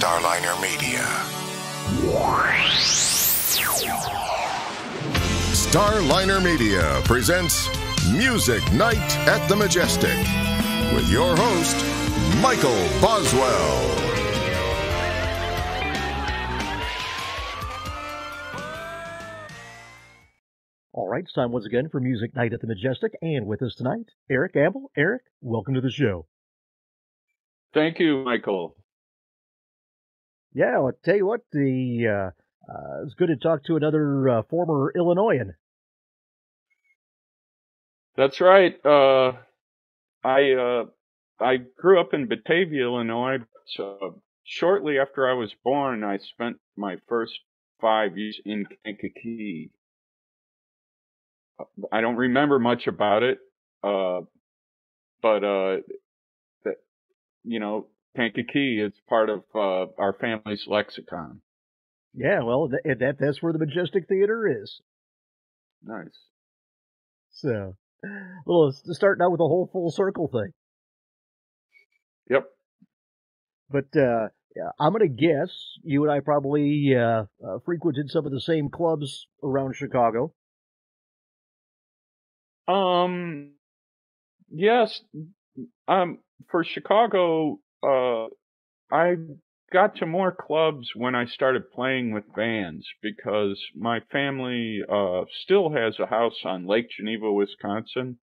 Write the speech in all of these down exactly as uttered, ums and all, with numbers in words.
Starliner Media. Starliner Media presents Music Night at the Majestic with your host, Michael Boswell. All right, it's time once again for Music Night at the Majestic, and with us tonight, Eric Gamble. Eric, welcome to the show. Thank you, Michael. Yeah, I'll tell you what, the uh, uh, it's good to talk to another uh, former Illinoisan. That's right. Uh, I uh, I grew up in Batavia, Illinois. But, uh, shortly after I was born, I spent my first five years in Kankakee. I don't remember much about it, uh, but, uh, that, you know, Kankakee is part of uh, our family's lexicon. Yeah, well, that, that that's where the Majestic Theater is. Nice. So, well, it's starting out with a whole full circle thing. Yep. But uh, I'm going to guess you and I probably uh, uh, frequented some of the same clubs around Chicago. Um, yes, um, for Chicago, uh, I got to more clubs when I started playing with bands because my family, uh, still has a house on Lake Geneva, Wisconsin,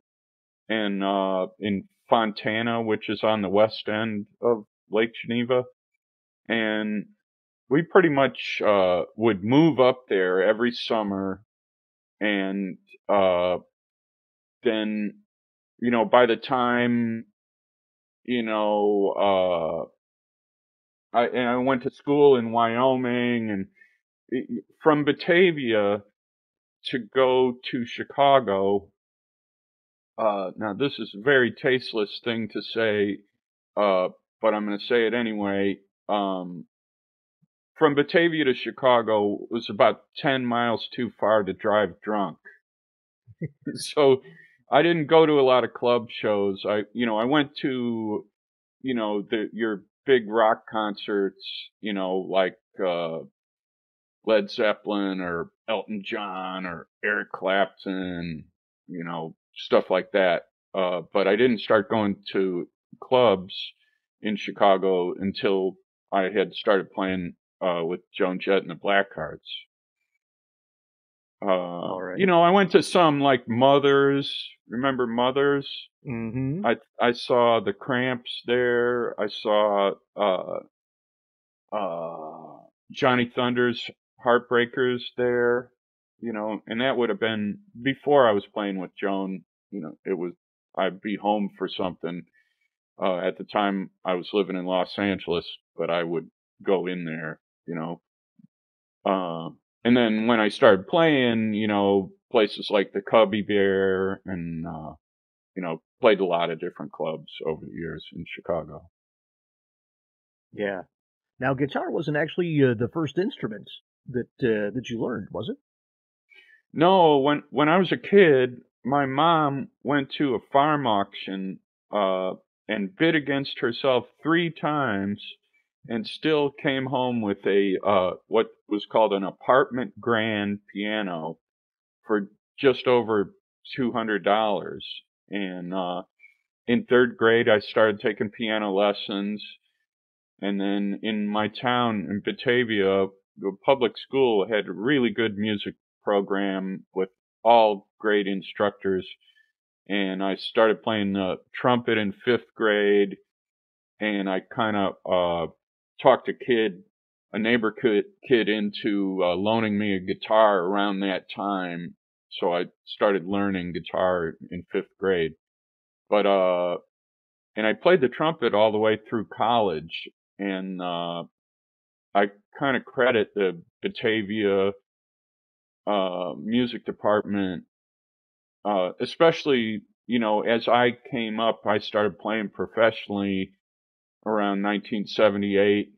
and, uh, in Fontana, which is on the west end of Lake Geneva. And we pretty much, uh, would move up there every summer and, uh, then, you know, by the time, you know, uh, I, and I went to school in Wyoming, and it, from Batavia to go to Chicago, uh, now this is a very tasteless thing to say, uh, but I'm going to say it anyway. Um, from Batavia to Chicago was about ten miles too far to drive drunk. So I didn't go to a lot of club shows. I, you know, I went to, you know, the, your big rock concerts, you know, like, uh, Led Zeppelin or Elton John or Eric Clapton, you know, stuff like that. Uh, but I didn't start going to clubs in Chicago until I had started playing, uh, with Joan Jett and the Blackhearts. Uh, All right. You know, I went to some like Mothers. Remember Mothers? Mm-hmm. I I saw the Cramps there. I saw uh, uh, Johnny Thunders Heartbreakers there. You know, and that would have been before I was playing with Joan. You know, it was I'd be home for something. Uh, at the time, I was living in Los Angeles, but I would go in there. You know. Uh, And then when I started playing, you know, places like the Cubby Bear and, uh, you know, played a lot of different clubs over the years in Chicago. Yeah. Now, guitar wasn't actually uh, the first instrument that uh, that you learned, was it? No. When, when I was a kid, my mom went to a farm auction uh, and bid against herself three times and still came home with a uh, what was called an apartment grand piano for just over two hundred dollars. And uh, in third grade, I started taking piano lessons. And then in my town in Batavia, the public school had a really good music program with all grade instructors. And I started playing the trumpet in fifth grade. And I kind of... Uh, talked a kid, a neighbor kid, kid into uh, loaning me a guitar around that time. So I started learning guitar in fifth grade. But, uh, and I played the trumpet all the way through college. And, uh, I kind of credit the Batavia, uh, music department, uh, especially, you know, as I came up, I started playing professionally around nineteen seventy-eight,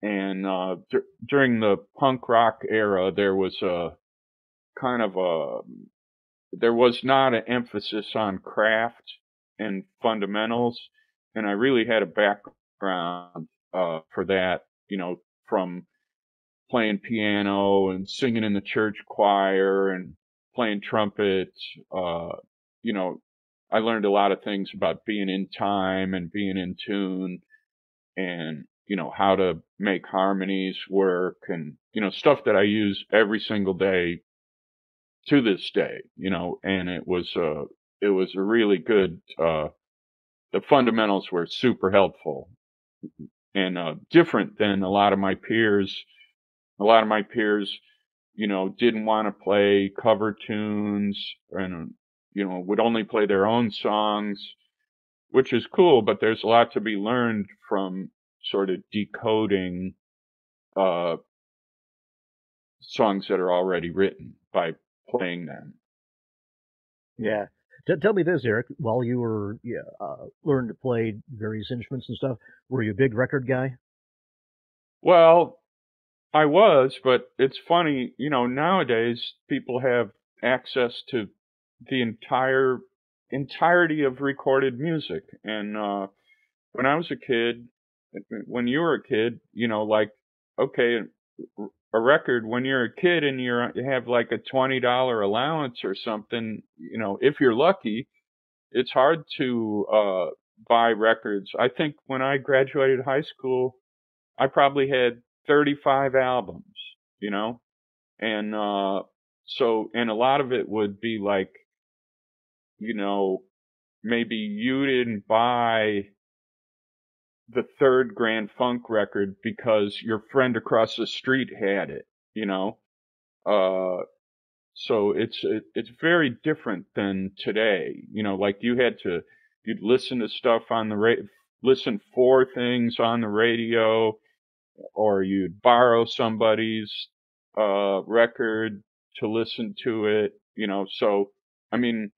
and uh, d during the punk rock era, there was a kind of a, there was not an emphasis on craft and fundamentals, and I really had a background uh, for that, you know, from playing piano and singing in the church choir and playing trumpet. Uh, you know, I learned a lot of things about being in time and being in tune and, you know, how to make harmonies work and, you know, stuff that I use every single day to this day, you know, and it was a, it was a really good, uh, the fundamentals were super helpful and, uh, different than a lot of my peers. A lot of my peers, you know, didn't want to play cover tunes and, you know, would only play their own songs, which is cool, but there's a lot to be learned from sort of decoding, uh, songs that are already written by playing them. Yeah. Tell me this, Eric, while you were yeah, uh, learning to play various instruments and stuff, were you a big record guy? Well, I was, but it's funny, you know, nowadays people have access to the entire entirety of recorded music. And uh, when I was a kid, when you were a kid, you know, like, okay, a record, when you're a kid and you're, you have like a twenty dollar allowance or something, you know, if you're lucky, it's hard to uh, buy records. I think when I graduated high school, I probably had thirty-five albums, you know, and uh, so, and a lot of it would be like, you know, maybe you didn't buy the third Grand Funk record because your friend across the street had it, you know? Uh, so it's, it, it's very different than today, you know, like you had to, you'd listen to stuff on the radio, listen for things on the radio, or you'd borrow somebody's, uh, record to listen to it, you know? So, I mean,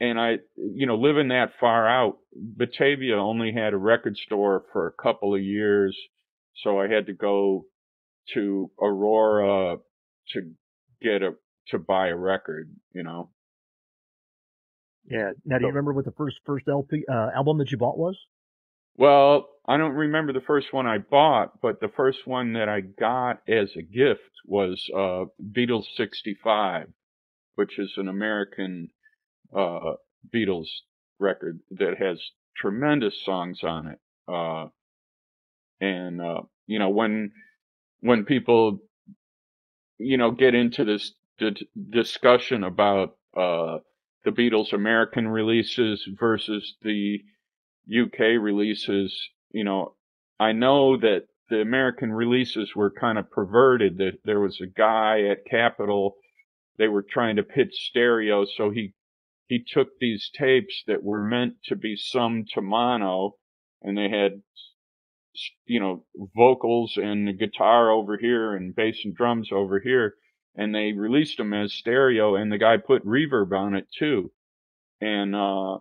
and I, you know, living that far out, Batavia only had a record store for a couple of years. So I had to go to Aurora to get a, to buy a record, you know? Yeah. Now, do so, you remember what the first, first L P, uh, album that you bought was? Well, I don't remember the first one I bought, but the first one that I got as a gift was, uh, Beatles sixty-five, which is an American uh Beatles record that has tremendous songs on it. Uh and uh you know, when when people you know get into this d discussion about uh the Beatles American releases versus the U K releases, you know, I know that the American releases were kind of perverted. That there was a guy at Capitol, they were trying to pitch stereo, so he He took these tapes that were meant to be summed to mono, and they had, you know, vocals and the guitar over here and bass and drums over here, and they released them as stereo, and the guy put reverb on it too. And, uh,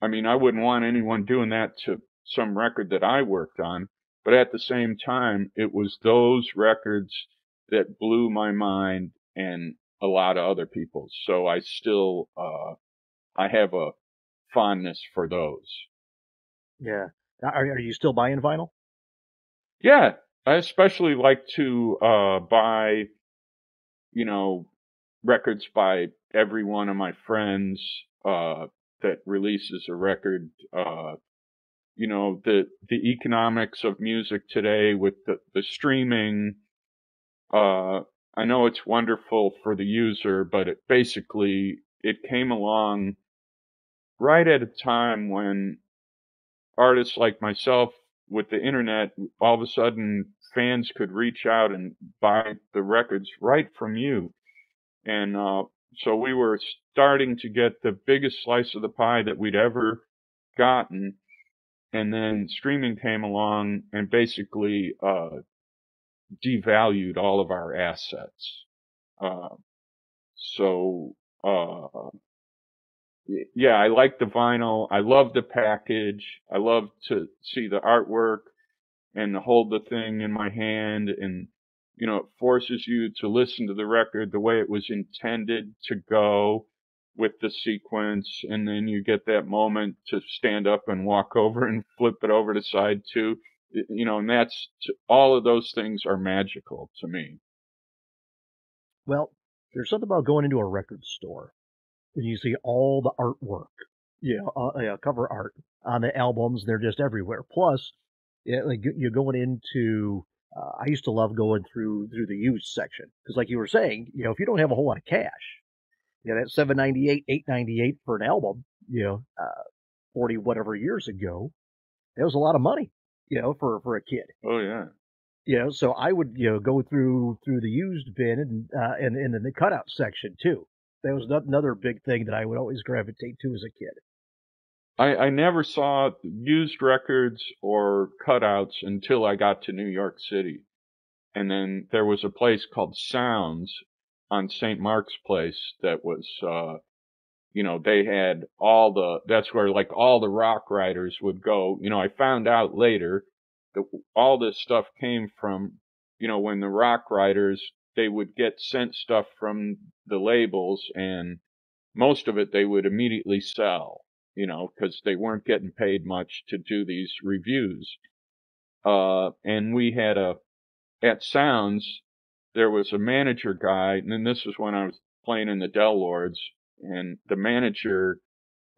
I mean, I wouldn't want anyone doing that to some record that I worked on, but at the same time, it was those records that blew my mind and a lot of other people's. So I still, uh, I have a fondness for those. Yeah. Are, are you still buying vinyl? Yeah. I especially like to uh, buy, you know, records by every one of my friends uh, that releases a record. Uh, you know, the, the economics of music today with the, the streaming. Uh, I know it's wonderful for the user, but it basically, it came along right at a time when artists like myself with the internet, all of a sudden fans could reach out and buy the records right from you. And uh, so we were starting to get the biggest slice of the pie that we'd ever gotten. And then streaming came along and basically uh, devalued all of our assets. Uh, so, uh, yeah, I like the vinyl. I love the package. I love to see the artwork and to hold the thing in my hand. And, you know, it forces you to listen to the record the way it was intended to go with the sequence. And then you get that moment to stand up and walk over and flip it over to side two. you know, and that's, all of those things are magical to me. Well, there's something about going into a record store when you see all the artwork, you know, uh, yeah, cover art on the albums. They're just everywhere. Plus, yeah, like you're going into, uh, I used to love going through through the used section because, like you were saying, you know, if you don't have a whole lot of cash, you know, that seven ninety-eight, eight ninety-eight for an album, you know, uh, forty whatever years ago, that was a lot of money, you know, for for a kid. Oh yeah. You know, so I would, you know, go through through the used bin and uh, and, and in the cutout section too. That was another big thing that I would always gravitate to as a kid. I, I never saw used records or cutouts until I got to New York City, and then there was a place called Sounds on Saint Mark's Place that was, uh, you know, they had all the. That's where like all the rock writers would go. You know, I found out later. All this stuff came from, you know, when the rock writers, they would get sent stuff from the labels, and most of it they would immediately sell, you know, because they weren't getting paid much to do these reviews. Uh, and we had a, at Sounds, there was a manager guy, and then this was when I was playing in the Del Lords, and the manager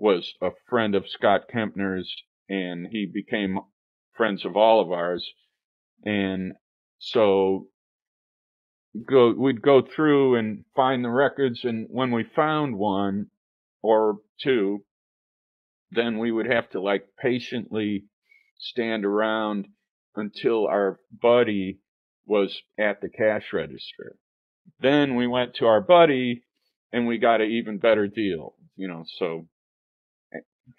was a friend of Scott Kempner's, and he became friends of all of ours. And so go we'd go through and find the records, and when we found one or two, then we would have to like patiently stand around until our buddy was at the cash register. Then we went to our buddy and we got an even better deal, you know. So,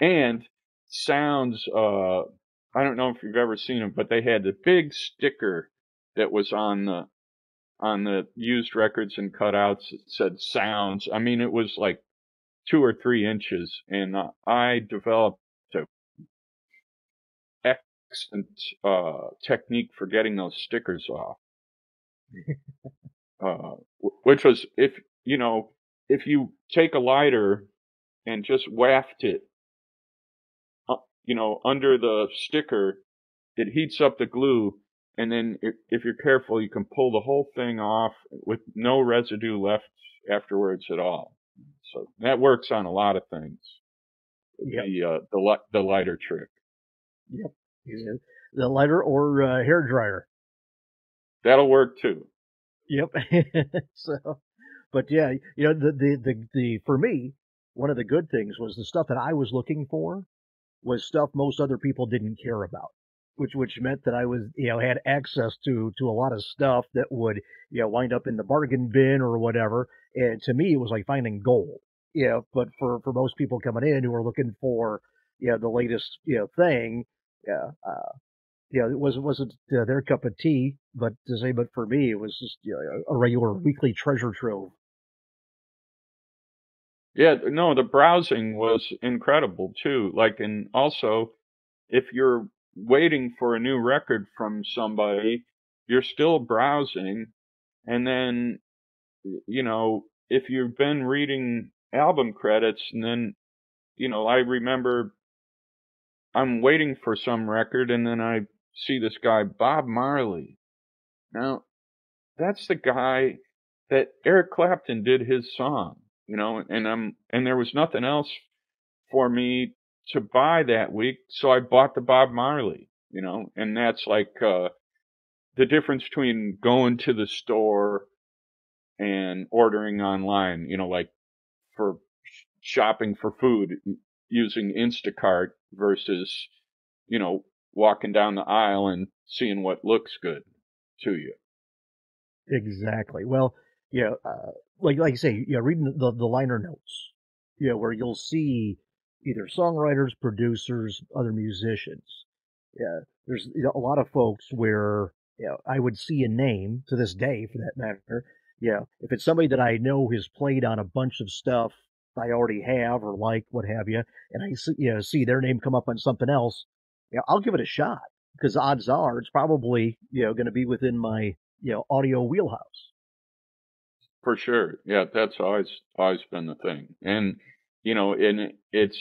and Sounds, uh I don't know if you've ever seen them, but they had the big sticker that was on the on the used records and cutouts that said Sounds. I mean, it was like two or three inches, and uh, I developed an excellent uh, technique for getting those stickers off, uh, which was, if you know, if you take a lighter and just waft it, you know, under the sticker, it heats up the glue, and then if, if you're careful, you can pull the whole thing off with no residue left afterwards at all. So that works on a lot of things. Yep. The uh, the the lighter trick. Yep. The lighter or uh, hair dryer. That'll work too. Yep. So, but yeah, you know, the, the the the for me, one of the good things was the stuff that I was looking for was stuff most other people didn't care about, which which meant that I was, you know, had access to to a lot of stuff that would, you know, wind up in the bargain bin or whatever. And to me, it was like finding gold, you know. But for for most people coming in who are looking for, you know, the latest, you know, thing, yeah, uh, you know, it was wasn't uh, their cup of tea. But to say, but for me, it was just, you know, a regular weekly treasure trove. Yeah, no, the browsing was incredible too. Like, and also, if you're waiting for a new record from somebody, you're still browsing. And then, you know, if you've been reading album credits, and then, you know, I remember I'm waiting for some record, and then I see this guy, Bob Marley. Now, that's the guy that Eric Clapton did his song. You know, and I'm, and there was nothing else for me to buy that week, so I bought the Bob Marley, you know, and that's like uh, the difference between going to the store and ordering online, you know, like for shopping for food using Instacart versus, you know, walking down the aisle and seeing what looks good to you. Exactly. Well, yeah. Uh... Like like I say, you know, reading the, the liner notes, you know, where you'll see either songwriters, producers, other musicians. Yeah, there's, you know, a lot of folks where, you know, I would see a name, to this day for that matter. Yeah, you know, if it's somebody that I know has played on a bunch of stuff I already have or like, what have you, and I see, you know, see their name come up on something else, you know, I'll give it a shot because odds are it's probably, you know, going to be within my, you know, audio wheelhouse. For sure. Yeah, that's always always been the thing. And, you know, and it's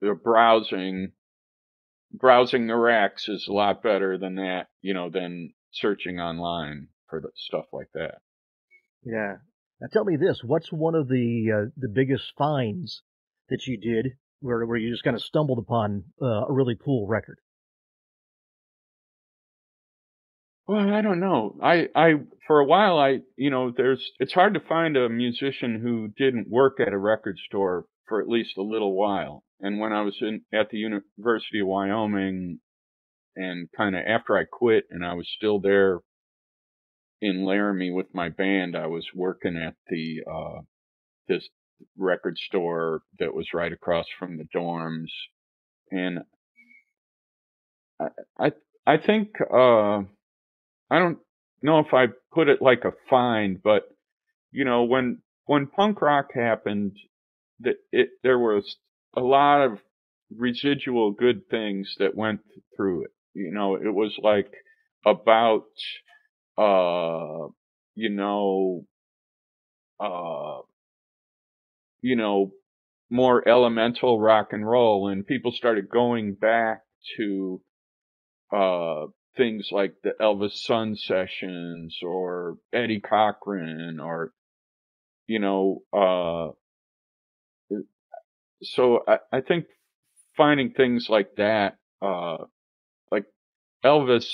the browsing browsing the racks is a lot better than that, you know, than searching online for the stuff like that. Yeah. Now tell me this, what's one of the uh, the biggest finds that you did where where you just kind of stumbled upon uh, a really cool record? Well, I don't know. I, I, for a while, I, you know, there's, it's hard to find a musician who didn't work at a record store for at least a little while. And when I was in, at the University of Wyoming, and kind of after I quit and I was still there in Laramie with my band, I was working at the, uh, this record store that was right across from the dorms. And I, I, I think, uh, I don't know if I put it like a find, but, you know, when when punk rock happened, that it there was a lot of residual good things that went through it. You know, it was like about, uh, you know, uh, you know, more elemental rock and roll, and people started going back to, uh. things like the Elvis Sun sessions or Eddie Cochran or, you know, uh, so I, I think finding things like that, uh, like Elvis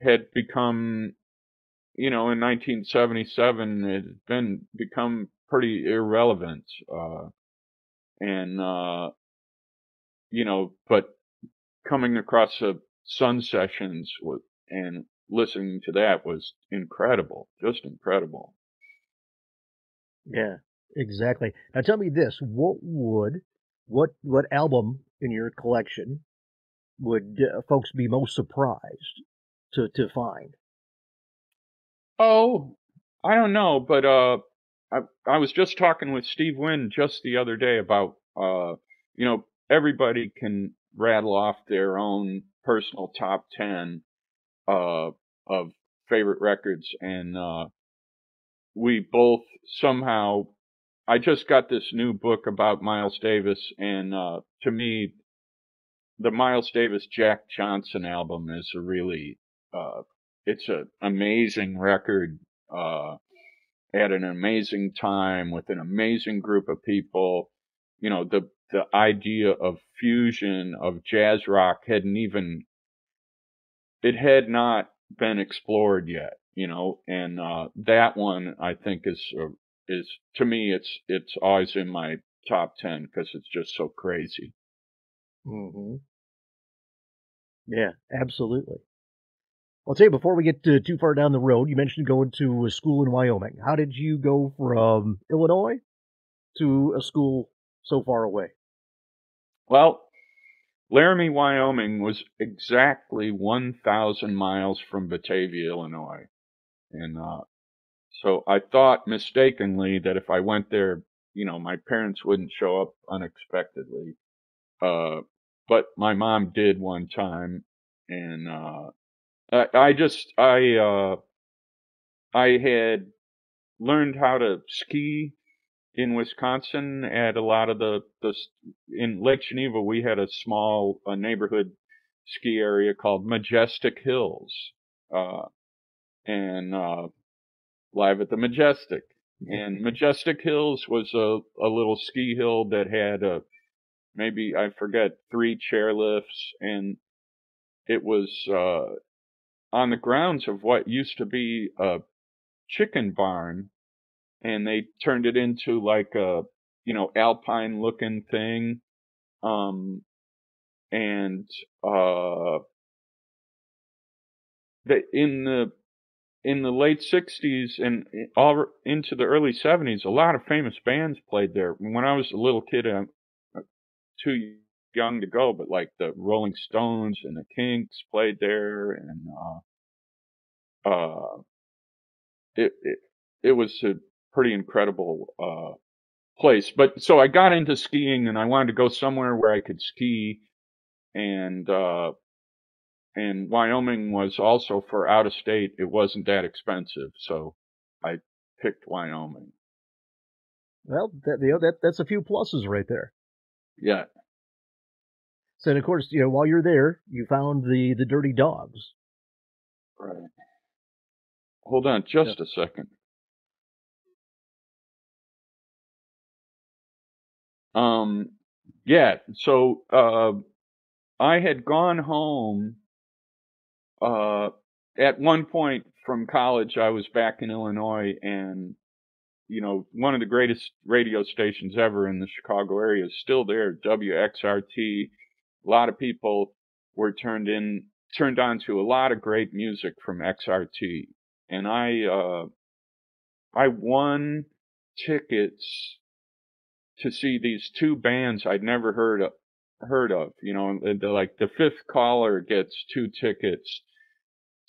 had become, you know, in nineteen seventy-seven, it had been become pretty irrelevant. Uh, and, uh, you know, but coming across a, Sun sessions with, and listening to that was incredible, just incredible. Yeah, exactly. Now tell me this: what would, what what album in your collection would uh, folks be most surprised to to find? Oh, I don't know, but uh, I I was just talking with Steve Wynn just the other day about uh, you know, everybody can rattle off their own personal top ten uh, of favorite records, and uh, we both somehow. I just got this new book about Miles Davis, and uh, to me, the Miles Davis Jack Johnson album is a really uh, it's an amazing record uh, at an amazing time with an amazing group of people. You know, the the idea of fusion of jazz rock hadn't even, it had not been explored yet, you know, and, uh, that one I think is, uh, is to me, it's, it's always in my top ten because it's just so crazy. Mm-hmm. Yeah, absolutely. I'll tell you, before we get to, too far down the road, you mentioned going to a school in Wyoming. How did you go from Illinois to a school so far away? Well, Laramie, Wyoming was exactly one thousand miles from Batavia, Illinois. And uh, so I thought mistakenly that if I went there, you know, my parents wouldn't show up unexpectedly. Uh, but my mom did one time. And uh, I, I just, I, uh, I had learned how to ski in Wisconsin at a lot of the, the, in Lake Geneva, we had a small uh, neighborhood ski area called Majestic Hills, uh, and, uh, Live at the Majestic. And Majestic Hills was a, a little ski hill that had a, maybe, I forget, three chairlifts, and it was, uh, on the grounds of what used to be a chicken barn. And they turned it into like a, you know, alpine looking thing. Um, and, uh, the, in the, in the late sixties and all into the early seventies, a lot of famous bands played there. When I was a little kid, I'm too young to go, but like the Rolling Stones and the Kinks played there. And, uh, uh, it, it, it was a pretty incredible uh place. But so I got into skiing, and I wanted to go somewhere where I could ski, and uh and Wyoming was also, for out of state, it wasn't that expensive, so I picked Wyoming. Well, that, you know, that that's a few pluses right there. Yeah. So, and of course, you know, while you're there, you found the, the dirty dogs. Right. Hold on just yeah. a second. Um, yeah, so uh, I had gone home. Uh, at one point from college, I was back in Illinois, and, you know, one of the greatest radio stations ever in the Chicago area is still there, W X R T. A lot of people were turned in, turned on to a lot of great music from X R T. And I, uh, I won tickets to see these two bands I'd never heard of, heard of, you know, like the fifth caller gets two tickets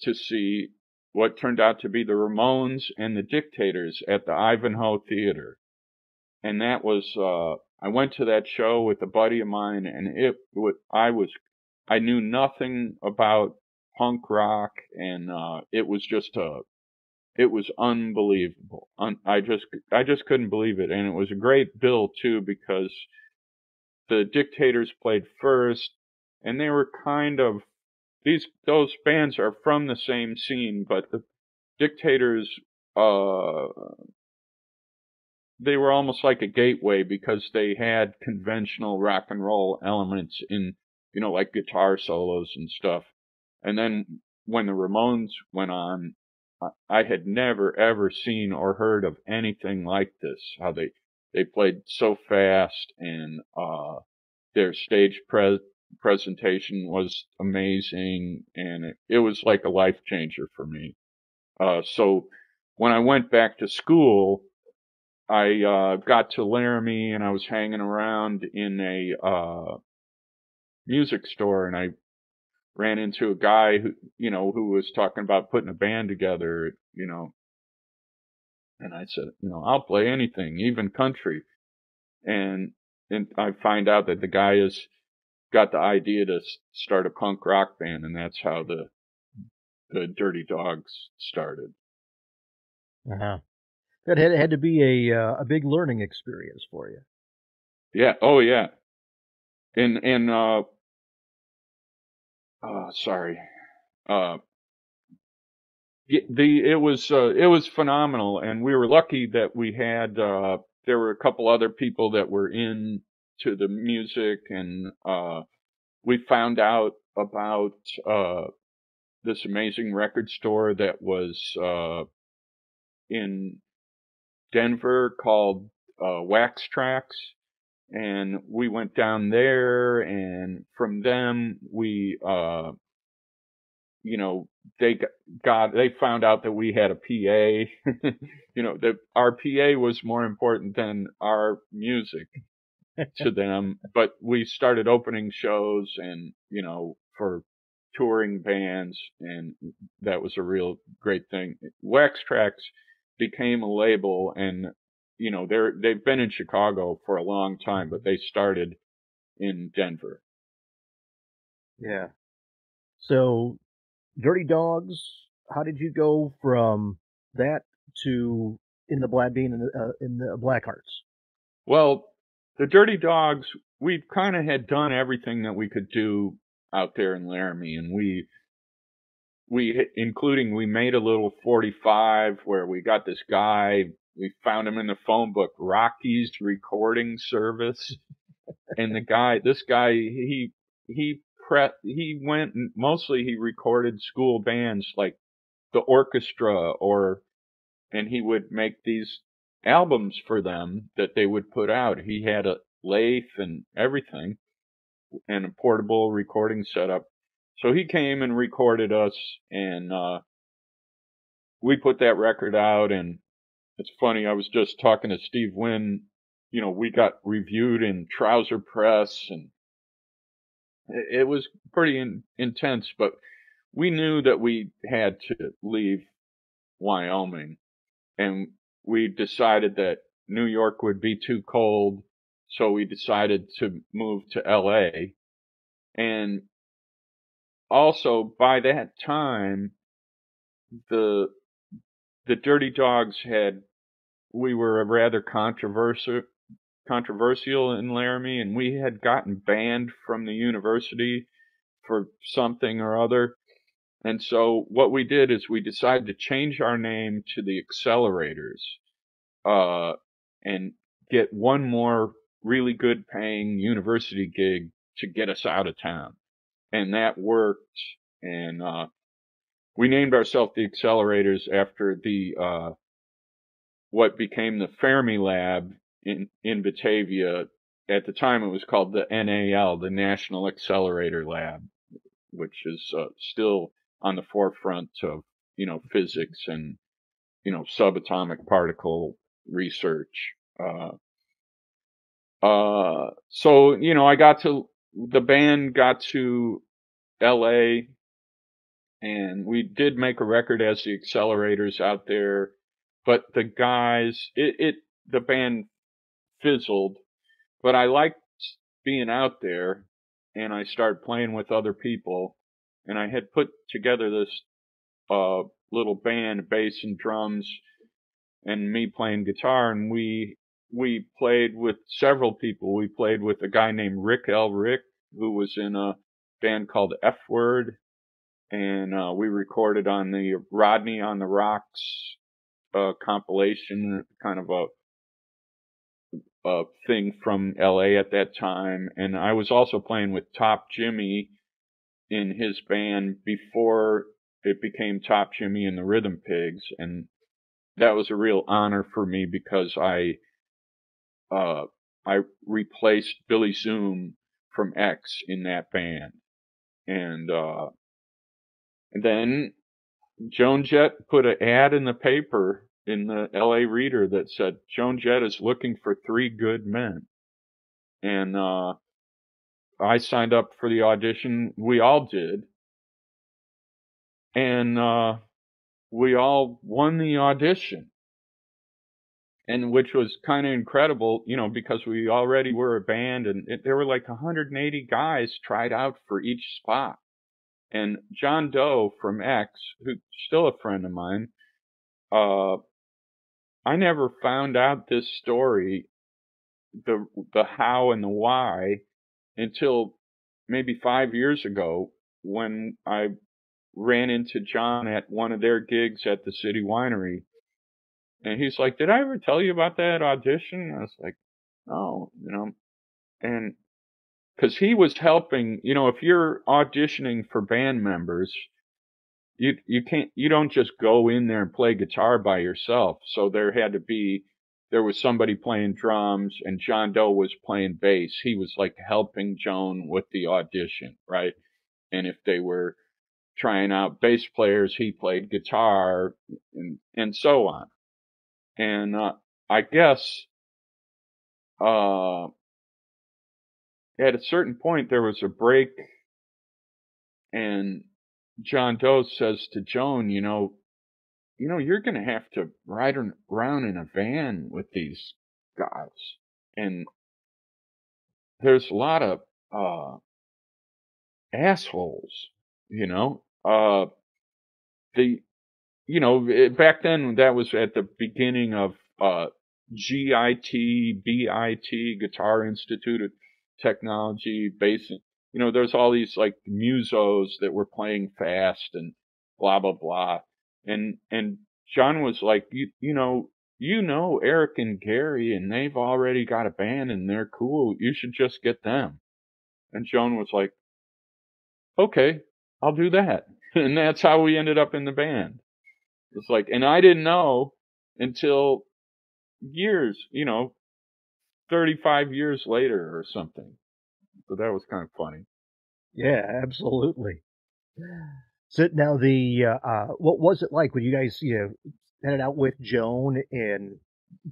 to see what turned out to be the Ramones and the Dictators at the Ivanhoe Theater. And that was, uh, I went to that show with a buddy of mine, and it, I was, I knew nothing about punk rock, and, uh, it was just a, it was unbelievable. Un, I just, I just couldn't believe it. And it was a great bill too, because the Dictators played first, and they were kind of, these, those bands are from the same scene, but the Dictators, uh, they were almost like a gateway because they had conventional rock and roll elements in, you know, like guitar solos and stuff. And then when the Ramones went on, I had never, ever seen or heard of anything like this, how they, they played so fast, and uh, their stage pre presentation was amazing. And it, it was like a life changer for me. Uh, so when I went back to school, I uh, got to Laramie, and I was hanging around in a uh, music store, and I ran into a guy who, you know, who was talking about putting a band together, you know, and I said, you know, I'll play anything, even country. And and I find out that the guy has got the idea to start a punk rock band, and that's how the the Dirty Dogs started. Uh huh. That had had to be a uh, a big learning experience for you. Yeah. Oh, yeah. And and uh, uh sorry, uh, the it was uh, it was phenomenal, and we were lucky that we had uh, there were a couple other people that were into the music, and uh, we found out about uh this amazing record store that was uh in Denver called uh, Wax Tracks, and we went down there, and from them we, uh, you know, they got they found out that we had a P A. You know, that our P A was more important than our music to them. But we started opening shows, and you know, for touring bands, and that was a real great thing. Wax Tracks became a label, and you know, they're they've been in Chicago for a long time, but they started in Denver. Yeah. So Dirty Dogs, how did you go from that to in the black being in the, uh, in the Blackhearts? Well, the Dirty Dogs, we kind of had done everything that we could do out there in Laramie, and we We, including, we made a little forty-five where we got this guy, we found him in the phone book, Rocky's Recording Service. And the guy, this guy, he, he prep, he went, and mostly he recorded school bands like the orchestra or, and he would make these albums for them that they would put out. He had a lathe and everything and a portable recording setup. So he came and recorded us, and uh, we put that record out. And it's funny, I was just talking to Steve Wynn. You know, we got reviewed in Trouser Press, and it was pretty in intense. But we knew that we had to leave Wyoming, and we decided that New York would be too cold, so we decided to move to L A. And also, by that time, the the Dirty Dogs had, we were a rather controversial controversial in Laramie, and we had gotten banned from the university for something or other. And so what we did is we decided to change our name to the Accelerators, uh, and get one more really good paying university gig to get us out of town. And that worked. And, uh, we named ourselves the Accelerators after the, uh, what became the Fermi Lab in, in Batavia. At the time, it was called the N A L, the National Accelerator Lab, which is uh, still on the forefront of, you know, physics and, you know, subatomic particle research. Uh, uh, so, you know, I got to, the band got to L A, and we did make a record as the Accelerators out there, but the guys, it, it the band fizzled, but I liked being out there, and I started playing with other people, and I had put together this uh, little band, bass and drums, and me playing guitar, and we we played with several people. We played with a guy named Rick L. Rick, who was in a band called F Word, and uh, we recorded on the Rodney on the Rocks uh, compilation, kind of a Uh, thing from L A at that time. And I was also playing with Top Jimmy in his band before it became Top Jimmy and the Rhythm Pigs, and that was a real honor for me because I uh, I replaced Billy Zoom from X in that band. And, uh, and then Joan Jett put an ad in the paper in the L A Reader that said, Joan Jett is looking for three good men. And uh, I signed up for the audition. We all did. And uh, we all won the audition. And which was kind of incredible, you know, because we already were a band, and it, there were like one hundred eighty guys tried out for each spot. And John Doe from X, who's still a friend of mine, uh, I never found out this story, the the how and the why, until maybe five years ago when I ran into John at one of their gigs at the City Winery. And he's like, did I ever tell you about that audition? I was like, no, you know. And because he was helping, you know, if you're auditioning for band members, You you can't you don't just go in there and play guitar by yourself. So there had to be there was somebody playing drums, and John Doe was playing bass. He was like helping Joan with the audition, right? And if they were trying out bass players, he played guitar, and and so on. And uh, I guess uh, at a certain point there was a break, and John Doe says to Joan, you know, you know, you're going to have to ride around in a van with these guys. And there's a lot of uh, assholes, you know. Uh, the, you know, back then that was at the beginning of uh, G I T, B I T, Guitar Institute of Technology, basic. You know, there's all these like musos that were playing fast and blah, blah, blah. And, and John was like, you, you know, you know, Eric and Gary, and they've already got a band and they're cool. You should just get them. And Joan was like, okay, I'll do that. And that's how we ended up in the band. It's like, and I didn't know until years, you know, thirty-five years later or something. So that was kind of funny. Yeah, absolutely. So now, the uh, uh, what was it like when you guys, you know, headed out with Joan and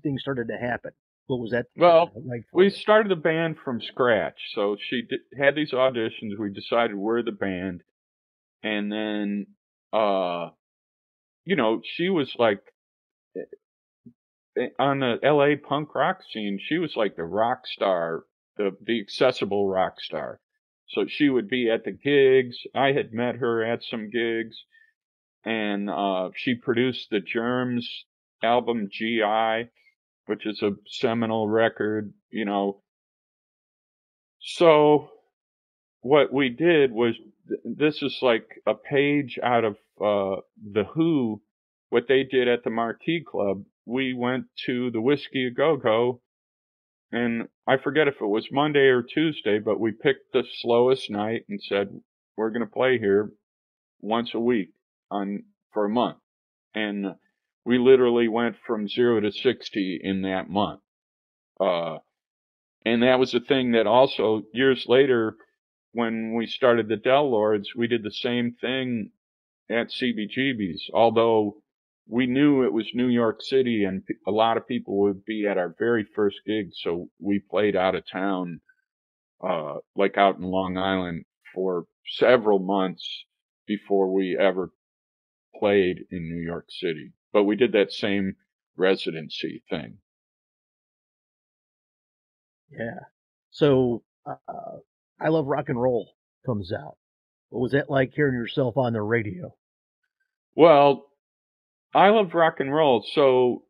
things started to happen? What was that? Well, like we you? started the band from scratch. So she did, had these auditions. We decided we're the band, and then, uh, you know, she was like on the L A punk rock scene. She was like the rock star. The, the accessible rock star. So she would be at the gigs. I had met her at some gigs, and uh, she produced the Germs album G I, which is a seminal record, you know. So what we did was, th this is like a page out of uh, The Who, what they did at the Marquee Club. We went to the Whiskey A Go-Go, and I forget if it was Monday or Tuesday, but we picked the slowest night and said, we're going to play here once a week on for a month. And we literally went from zero to sixty in that month. Uh, and that was the thing that also years later, when we started the Del Lords, we did the same thing at C B G B's, although we knew it was New York City and a lot of people would be at our very first gig. So we played out of town, uh, like out in Long Island for several months before we ever played in New York City. But we did that same residency thing. Yeah. So uh, I Love Rock and Roll comes out. What was that like hearing yourself on the radio? Well, I Love Rock and Roll. So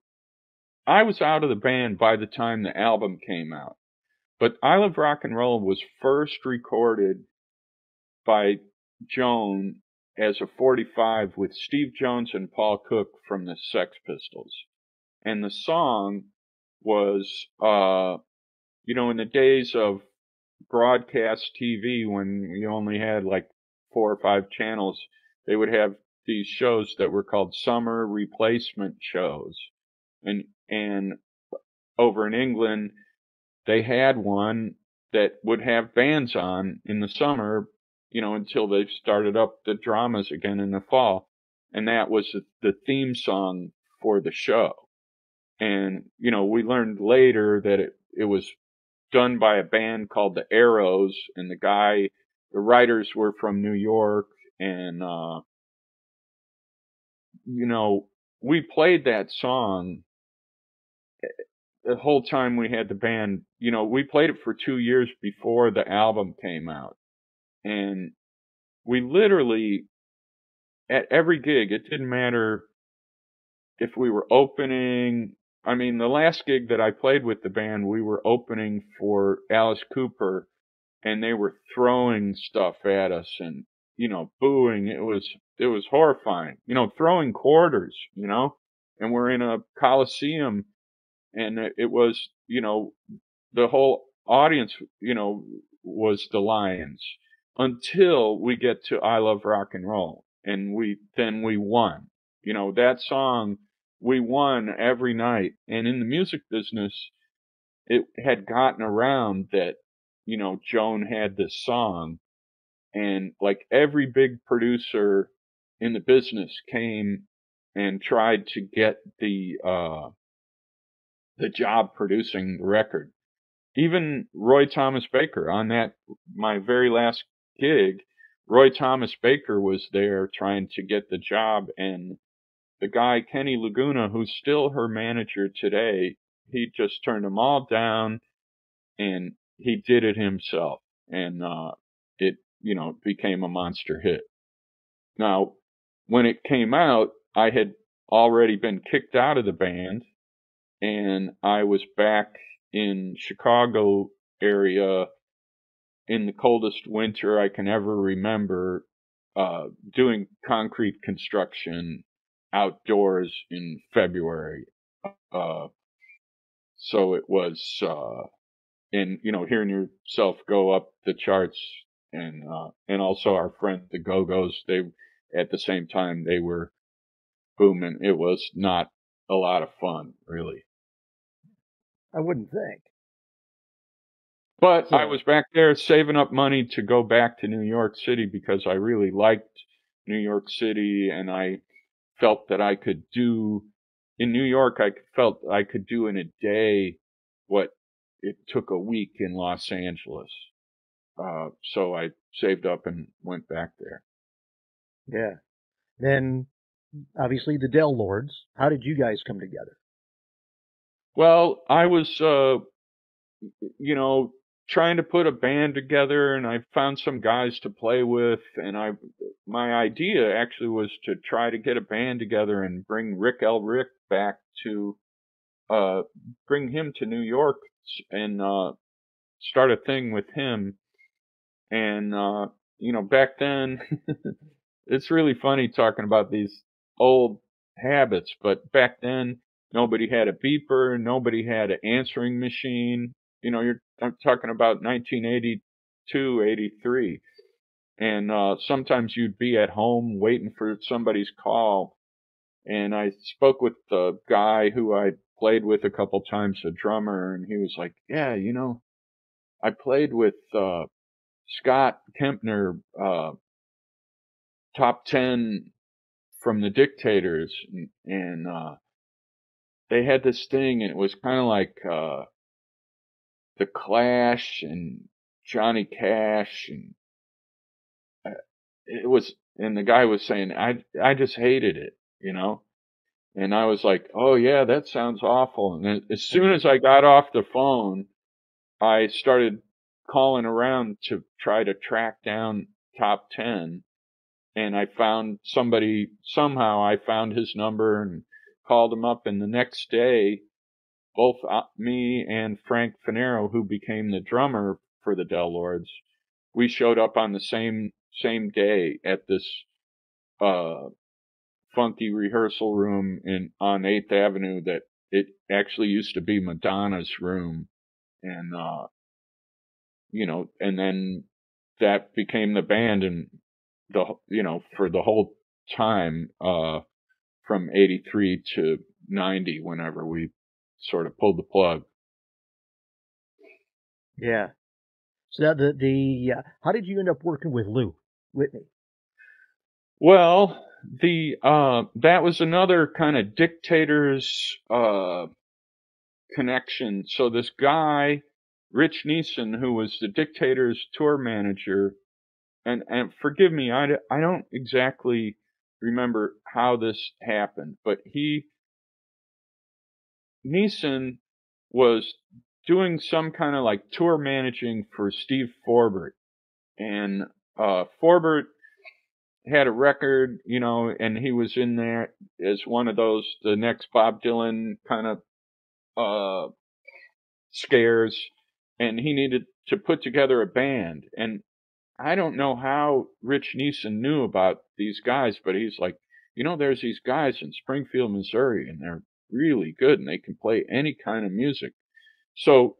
I was out of the band by the time the album came out. But I Love Rock and Roll was first recorded by Joan as a forty-five with Steve Jones and Paul Cook from the Sex Pistols. And the song was, uh, you know, in the days of broadcast T V, when we only had like four or five channels, they would have these shows that were called summer replacement shows. And, and over in England, they had one that would have bands on in the summer, you know, until they started up the dramas again in the fall. And that was the theme song for the show. And, you know, we learned later that it, it was done by a band called the Arrows, and the guy, the writers were from New York. And, uh, you know, we played that song the whole time we had the band. You know, we played it for two years before the album came out. And we literally, at every gig, it didn't matter if we were opening. I mean, the last gig that I played with the band, we were opening for Alice Cooper, and they were throwing stuff at us and, you know, booing. It was, it was horrifying, you know, throwing quarters, you know, and we're in a coliseum, and it was, you know, the whole audience, you know, was the Lions. Until we get to I Love Rock and Roll, and we then we won. You know, that song, we won every night. And in the music business, it had gotten around that, you know, Joan had this song, and like every big producer in the business came and tried to get the uh the job producing the record. Even Roy Thomas Baker on that, my very last gig, Roy Thomas Baker was there trying to get the job, and the guy Kenny Laguna, who's still her manager today, he just turned them all down, and he did it himself, and uh it, you know, became a monster hit. Now, when it came out, I had already been kicked out of the band, and I was back in Chicago area in the coldest winter I can ever remember, uh, doing concrete construction outdoors in February. Uh, so it was, uh, and, you know, hearing yourself go up the charts, and, uh, and also our friend, the Go-Go's, they, at the same time, they were booming. It was not a lot of fun, really. I wouldn't think. But I was back there saving up money to go back to New York City, because I really liked New York City, and I felt that I could do in New York. I felt I could do in a day what it took a week in Los Angeles. Uh, so I saved up and went back there. Yeah. Then obviously the Del Lords. How did you guys come together? Well, I was, uh, you know, trying to put a band together, and I found some guys to play with, and I, my idea actually was to try to get a band together and bring Rick L. Rick back to uh, bring him to New York and uh, start a thing with him. And, uh, you know, back then, it's really funny talking about these old habits, but back then, nobody had a beeper, nobody had an answering machine. You know, you're I'm talking about nineteen eighty-two, eighty-three. And uh, sometimes you'd be at home waiting for somebody's call. And I spoke with the guy who I played with a couple times, a drummer, and he was like, yeah, you know, I played with uh, Scott Kempner, uh, top ten from the Dictators. And, and uh, they had this thing, and it was kind of like uh, The Clash and Johnny Cash, and it was, and the guy was saying, I, I just hated it, you know? And I was like, oh yeah, that sounds awful. And as soon as I got off the phone, I started calling around to try to track down top ten. And I found somebody, somehow I found his number and called him up. And the next day, both me and Frank Finero, who became the drummer for the Del Lords, we showed up on the same same day at this uh funky rehearsal room in on eighth Avenue that it actually used to be Madonna's room. And uh you know, and then that became the band, and the you know for the whole time uh from eighty-three to ninety, whenever we sort of pulled the plug. Yeah. So now the the uh, how did you end up working with Lew Whitney? Well, the uh, that was another kind of Dictators uh, connection. So this guy, Rich Neeson, who was the Dictators tour manager, and and forgive me, I I don't exactly remember how this happened, but he Neeson was doing some kind of like tour managing for Steve Forbert. And uh, Forbert had a record, you know, and he was in there as one of those, the next Bob Dylan kind of uh, scares. And he needed to put together a band. And I don't know how Rich Neeson knew about these guys, but he's like, you know, there's these guys in Springfield, Missouri, and they're really good and they can play any kind of music. So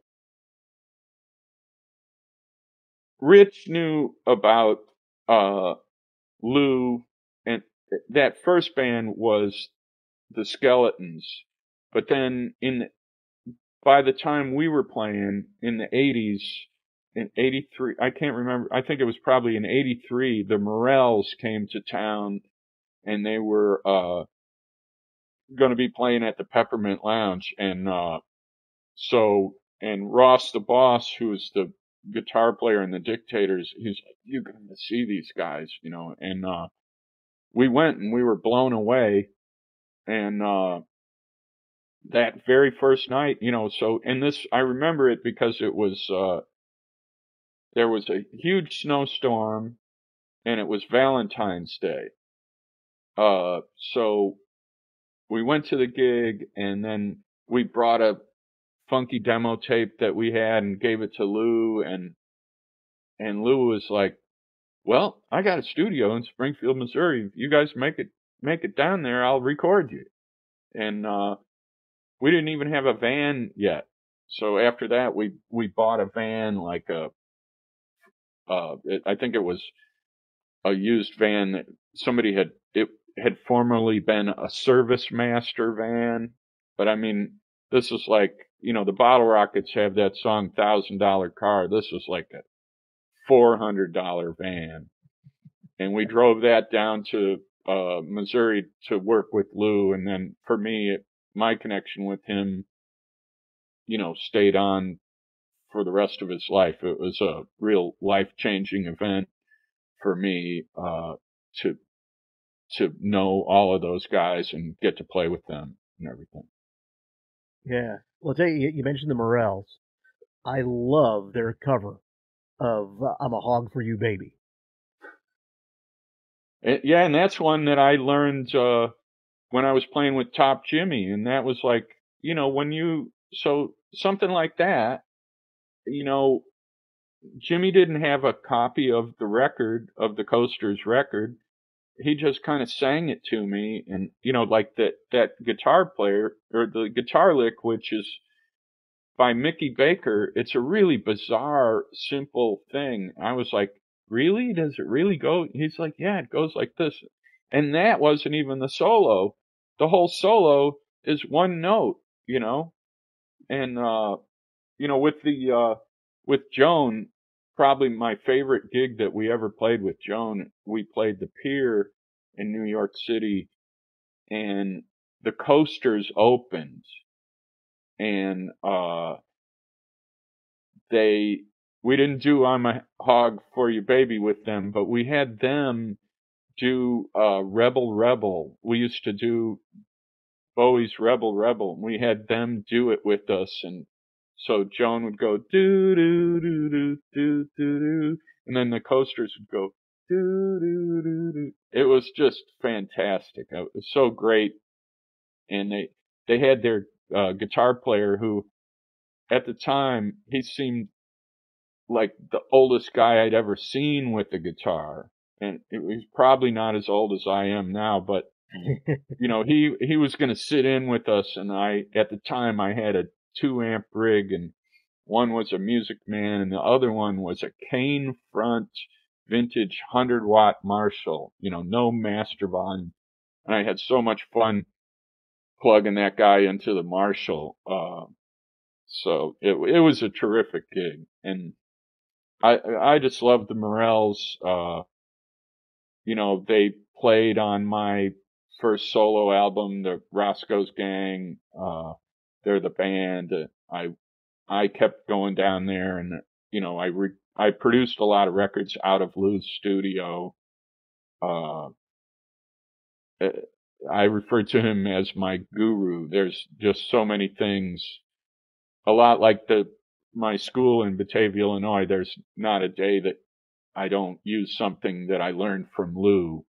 Rich knew about uh, Lew, and that first band was the Skeletons. But then in the, by the time we were playing in the eighties, in eighty-three, I can't remember, I think it was probably in eighty-three, the Morels came to town, and they were uh, going to be playing at the Peppermint Lounge. And uh, So, and Ross the Boss, who's the guitar player in the Dictators, he's like, you're going to see these guys, you know. And uh, we went and we were blown away. And uh, that very first night, you know, so, and this, I remember it because it was, uh, there was a huge snowstorm and it was Valentine's Day. Uh, so we went to the gig, and then we brought a funky demo tape that we had and gave it to Lew, and and Lew was like, well, I got a studio in Springfield, Missouri. If you guys make it make it down there, I'll record you. And uh we didn't even have a van yet. So after that we we bought a van, like a uh it, I think it was a used van that somebody had, it had formerly been a Service Master van, but I mean, this is like, you know, the Bottle Rockets have that song, thousand dollar car. This was like a four hundred dollar van. And we drove that down to uh, Missouri to work with Lew. And then for me, it, my connection with him, you know, stayed on for the rest of his life. It was a real life-changing event for me uh, to to know all of those guys and get to play with them and everything. Yeah. Well, I'll tell you, you mentioned the Morels. I love their cover of uh, I'm a Hog for You, Baby. It, yeah, and that's one that I learned uh, when I was playing with Top Jimmy, and that was like you know, when you, so something like that, you know, Jimmy didn't have a copy of the record, of the Coasters record. He just kind of sang it to me. And, you know, like that, that guitar player, or the guitar lick, which is by Mickey Baker, it's a really bizarre, simple thing. I was like, really? Does it really go? He's like, yeah, it goes like this. And that wasn't even the solo. The whole solo is one note, you know? And, uh, you know, with the, uh, with Joan, probably my favorite gig that we ever played with Joan, we played the Pier in New York City, and the Coasters opened, and uh, they, we didn't do I'm a Hog for You Baby with them, but we had them do uh, Rebel Rebel. We used to do Bowie's Rebel Rebel, and we had them do it with us, and so Joan would go do do do do do do do, and then the Coasters would go do do do do. It was just fantastic. It was so great, and they they had their uh, guitar player, who at the time he seemed like the oldest guy I'd ever seen with the guitar, and it was probably not as old as I am now, but you know, he he was going to sit in with us, and I at the time I had a two amp rig, and one was a Music Man and the other one was a cane front vintage one hundred watt Marshall, you know, no master volume, and I had so much fun plugging that guy into the Marshall. Uh so it it was a terrific gig, and I I just loved the Morels. Uh you know, they played on my first solo album, the Roscoe's Gang. uh They're the band. I I kept going down there, and you know, I re, I produced a lot of records out of Lou's studio. Uh, I refer to him as my guru. There's just so many things. A lot like the my school in Batavia, Illinois. There's not a day that I don't use something that I learned from Lou.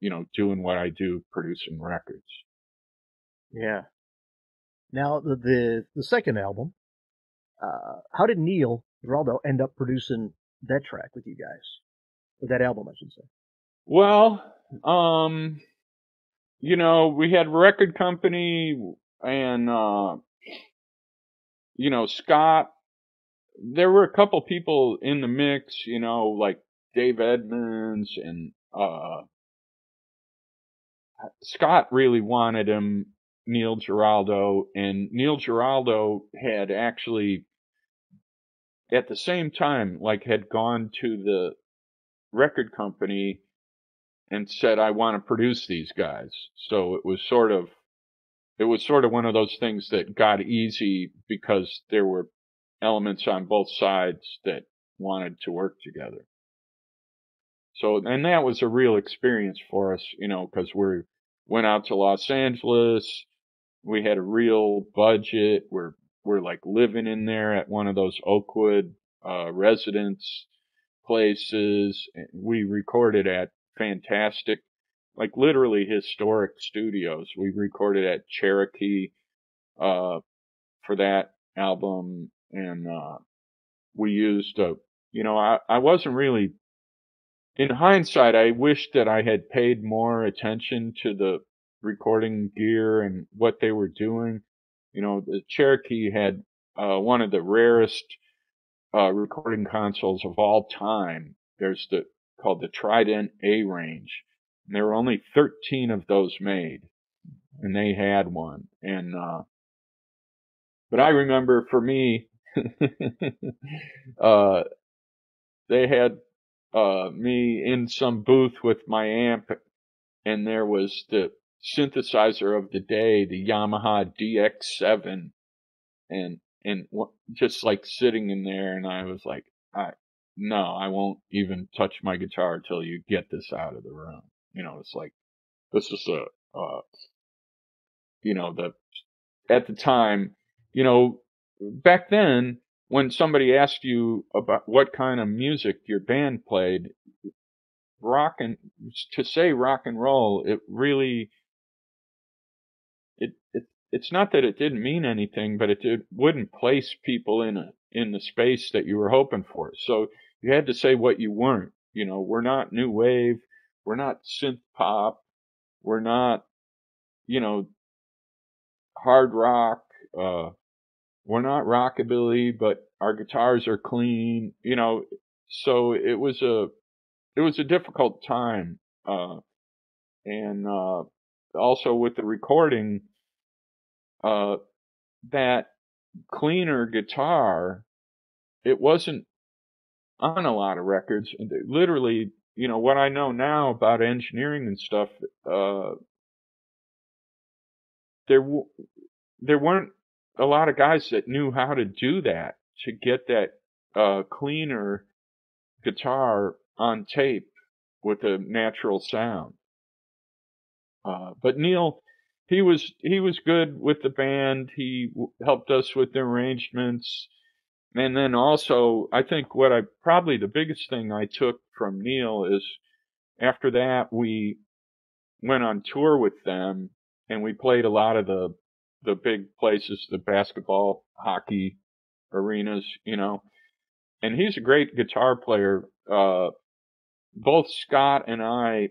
You know, doing what I do, producing records. Yeah. Now, the, the the second album, uh, how did Neil Giraldo end up producing that track with you guys? Or that album, I should say. Well, um, you know, we had a record company, and, uh, you know, Scott. There were a couple people in the mix, you know, like Dave Edmonds, and uh, Scott really wanted him. Neil Giraldo, and Neil Giraldo had actually at the same time, like, had gone to the record company and said, I want to produce these guys. So it was sort of, it was sort of one of those things that got easy, because there were elements on both sides that wanted to work together. So, and that was a real experience for us, you know, because we went out to Los Angeles. We had a real budget. We're, we're like living in there at one of those Oakwood, uh, residence places. We recorded at fantastic, like literally historic studios. We recorded at Cherokee, uh, for that album. And, uh, we used a, you know, I, I wasn't really, in hindsight, I wish that I had paid more attention to the recording gear and what they were doing. You know, the Cherokee had uh, one of the rarest uh, recording consoles of all time. There's the called the Trident A range, and there were only thirteen of those made, and they had one. And uh, but I remember for me, uh, they had. Uh, me in some booth with my amp, and there was the synthesizer of the day, the Yamaha D X seven, and and just like sitting in there, and I was like, I no, I won't even touch my guitar until you get this out of the room. You know, it's like this is a, uh, you know, the at the time, you know, back then. When somebody asked you about what kind of music your band played, rock and to say rock and roll, it really, it, it it's not that it didn't mean anything, but it, it wouldn't place people in a, in the space that you were hoping for. So you had to say what you weren't. You know, we're not new wave. We're not synth pop. We're not, you know, hard rock. Uh, we're not rockabilly, but our guitars are clean. You know, so it was a, it was a difficult time. Uh, and, uh, also with the recording, uh, that cleaner guitar, it wasn't on a lot of records. And literally, you know, what I know now about engineering and stuff, uh, there, w there weren't a lot of guys that knew how to do that, to get that, uh, cleaner guitar on tape with a natural sound. Uh, but Neil, he was, he was good with the band. He w helped us with the arrangements. And then also, I think what I, probably the biggest thing I took from Neil is, after that, we went on tour with them and we played a lot of the, the big places, the basketball, hockey arenas, you know, and he's a great guitar player. Uh, both Scott and I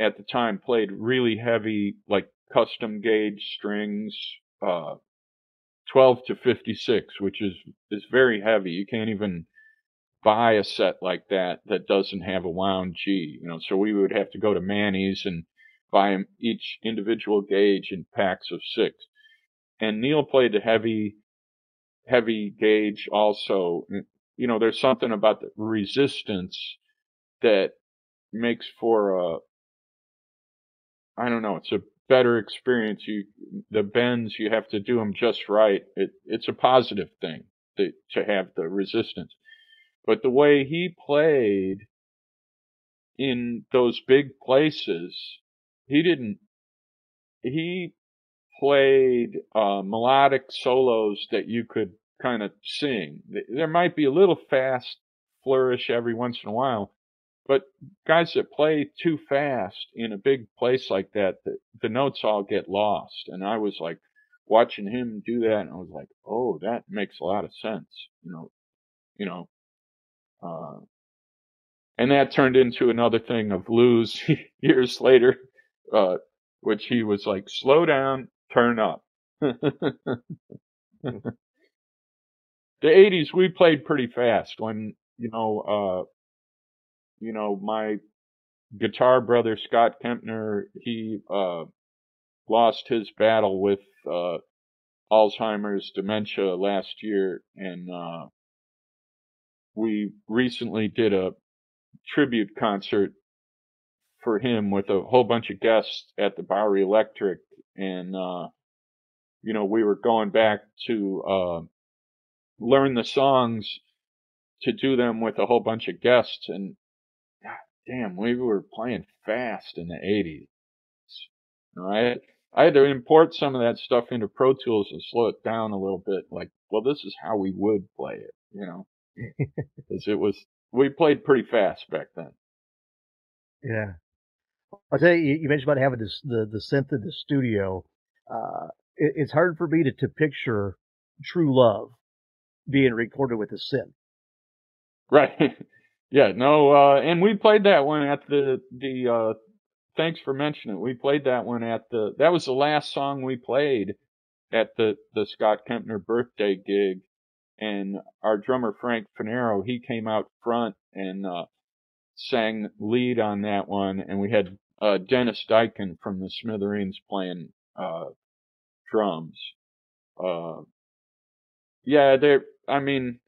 at the time played really heavy, like custom gauge strings, uh, twelve to fifty-six, which is, is very heavy. You can't even buy a set like that that doesn't have a wound G, you know, so we would have to go to Manny's and buy each individual gauge in packs of six. And Neil played the heavy, heavy gauge also. You know, there's something about the resistance that makes for a, I don't know, it's a better experience. You, the bends, you have to do them just right. It, it's a positive thing to, to have the resistance. But the way he played in those big places, he didn't, he played uh, melodic solos that you could kind of sing. There might be a little fast flourish every once in a while, but guys that play too fast in a big place like that, the, the notes all get lost. And I was like watching him do that, and I was like, oh, that makes a lot of sense. You know, you know, uh, and that turned into another thing of Lou's years later, uh, which he was like, slow down, turn up. The eighties, we played pretty fast when, you know, uh, you know, my guitar brother, Scott Kempner, he, uh, lost his battle with, uh, Alzheimer's dementia last year. And, uh, we recently did a tribute concert for him with a whole bunch of guests at the Bowery Electric. And, uh, you know, we were going back to, uh, learn the songs to do them with a whole bunch of guests. And, damn, we were playing fast in the eighties. You know, I, had, I had to import some of that stuff into Pro Tools and slow it down a little bit. Like, well, this is how we would play it, you know, because it was, we played pretty fast back then. Yeah, I'll tell you, you mentioned about having this, the the synth in the studio. Uh, it, it's hard for me to to picture True Love being recorded with a synth. Right. Yeah, no, uh, and we played that one at the, the, uh, thanks for mentioning it. We played that one at the, that was the last song we played at the, the Scott Kempner birthday gig. And our drummer, Frank Finero, he came out front and, uh, sang lead on that one. And we had, uh, Dennis Dykin from the Smithereens playing, uh, drums. Uh, yeah, they're, I mean,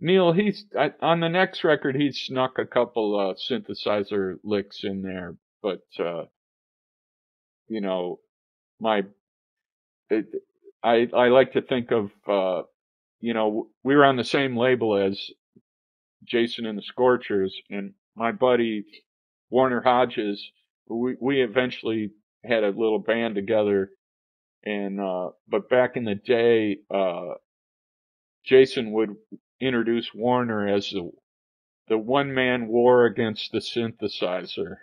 Neil, he's, I, on the next record, he snuck a couple uh, synthesizer licks in there, but, uh, you know, my, it, I, I like to think of, uh, you know, we were on the same label as Jason and the Scorchers, and my buddy Warner Hodges, we, we eventually had a little band together, and, uh, but back in the day, uh, Jason would introduce Warner as the the one man war against the synthesizer.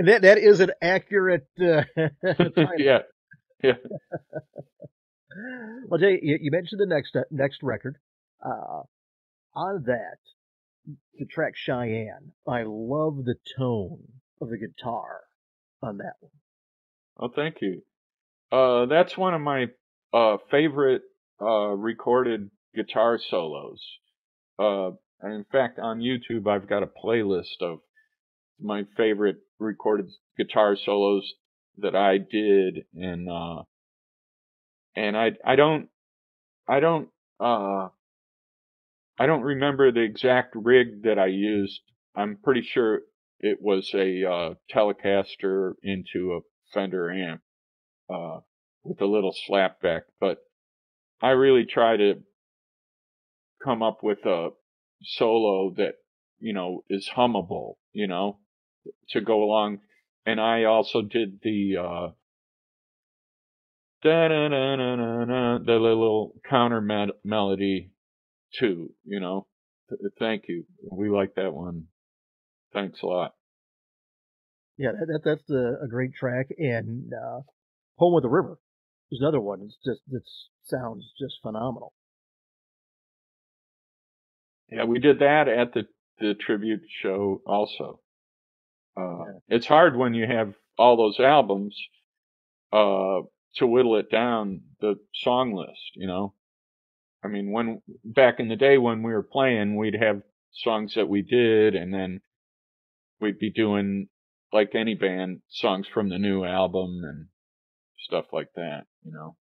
And that, that is an accurate uh, yeah. Yeah. Well, Jay, you, you mentioned the next uh, next record. Uh, on that, the track Cheyenne, I love the tone of the guitar on that one. Oh, thank you. Uh, that's one of my uh, favorite uh, recorded guitar solos. Uh, and in fact, on YouTube, I've got a playlist of my favorite recorded guitar solos that I did, and uh, and I I don't I don't uh, I don't remember the exact rig that I used. I'm pretty sure it was a uh, Telecaster into a Fender amp uh, with a little slapback, but I really try to come up with a solo that, you know, is hummable, you know, to go along. And I also did the uh, da da da da da da, the little counter med- melody too, you know. Th- thank you. We like that one. Thanks a lot. Yeah, that, that that's a, a great track. And uh, Home of the River is another one. It's just that sounds just phenomenal. Yeah, we did that at the, the tribute show also. Uh, yeah. It's hard when you have all those albums uh, to whittle it down the song list, you know. I mean, when back in the day when we were playing, we'd have songs that we did, and then we'd be doing, like any band, songs from the new album and stuff like that, you know.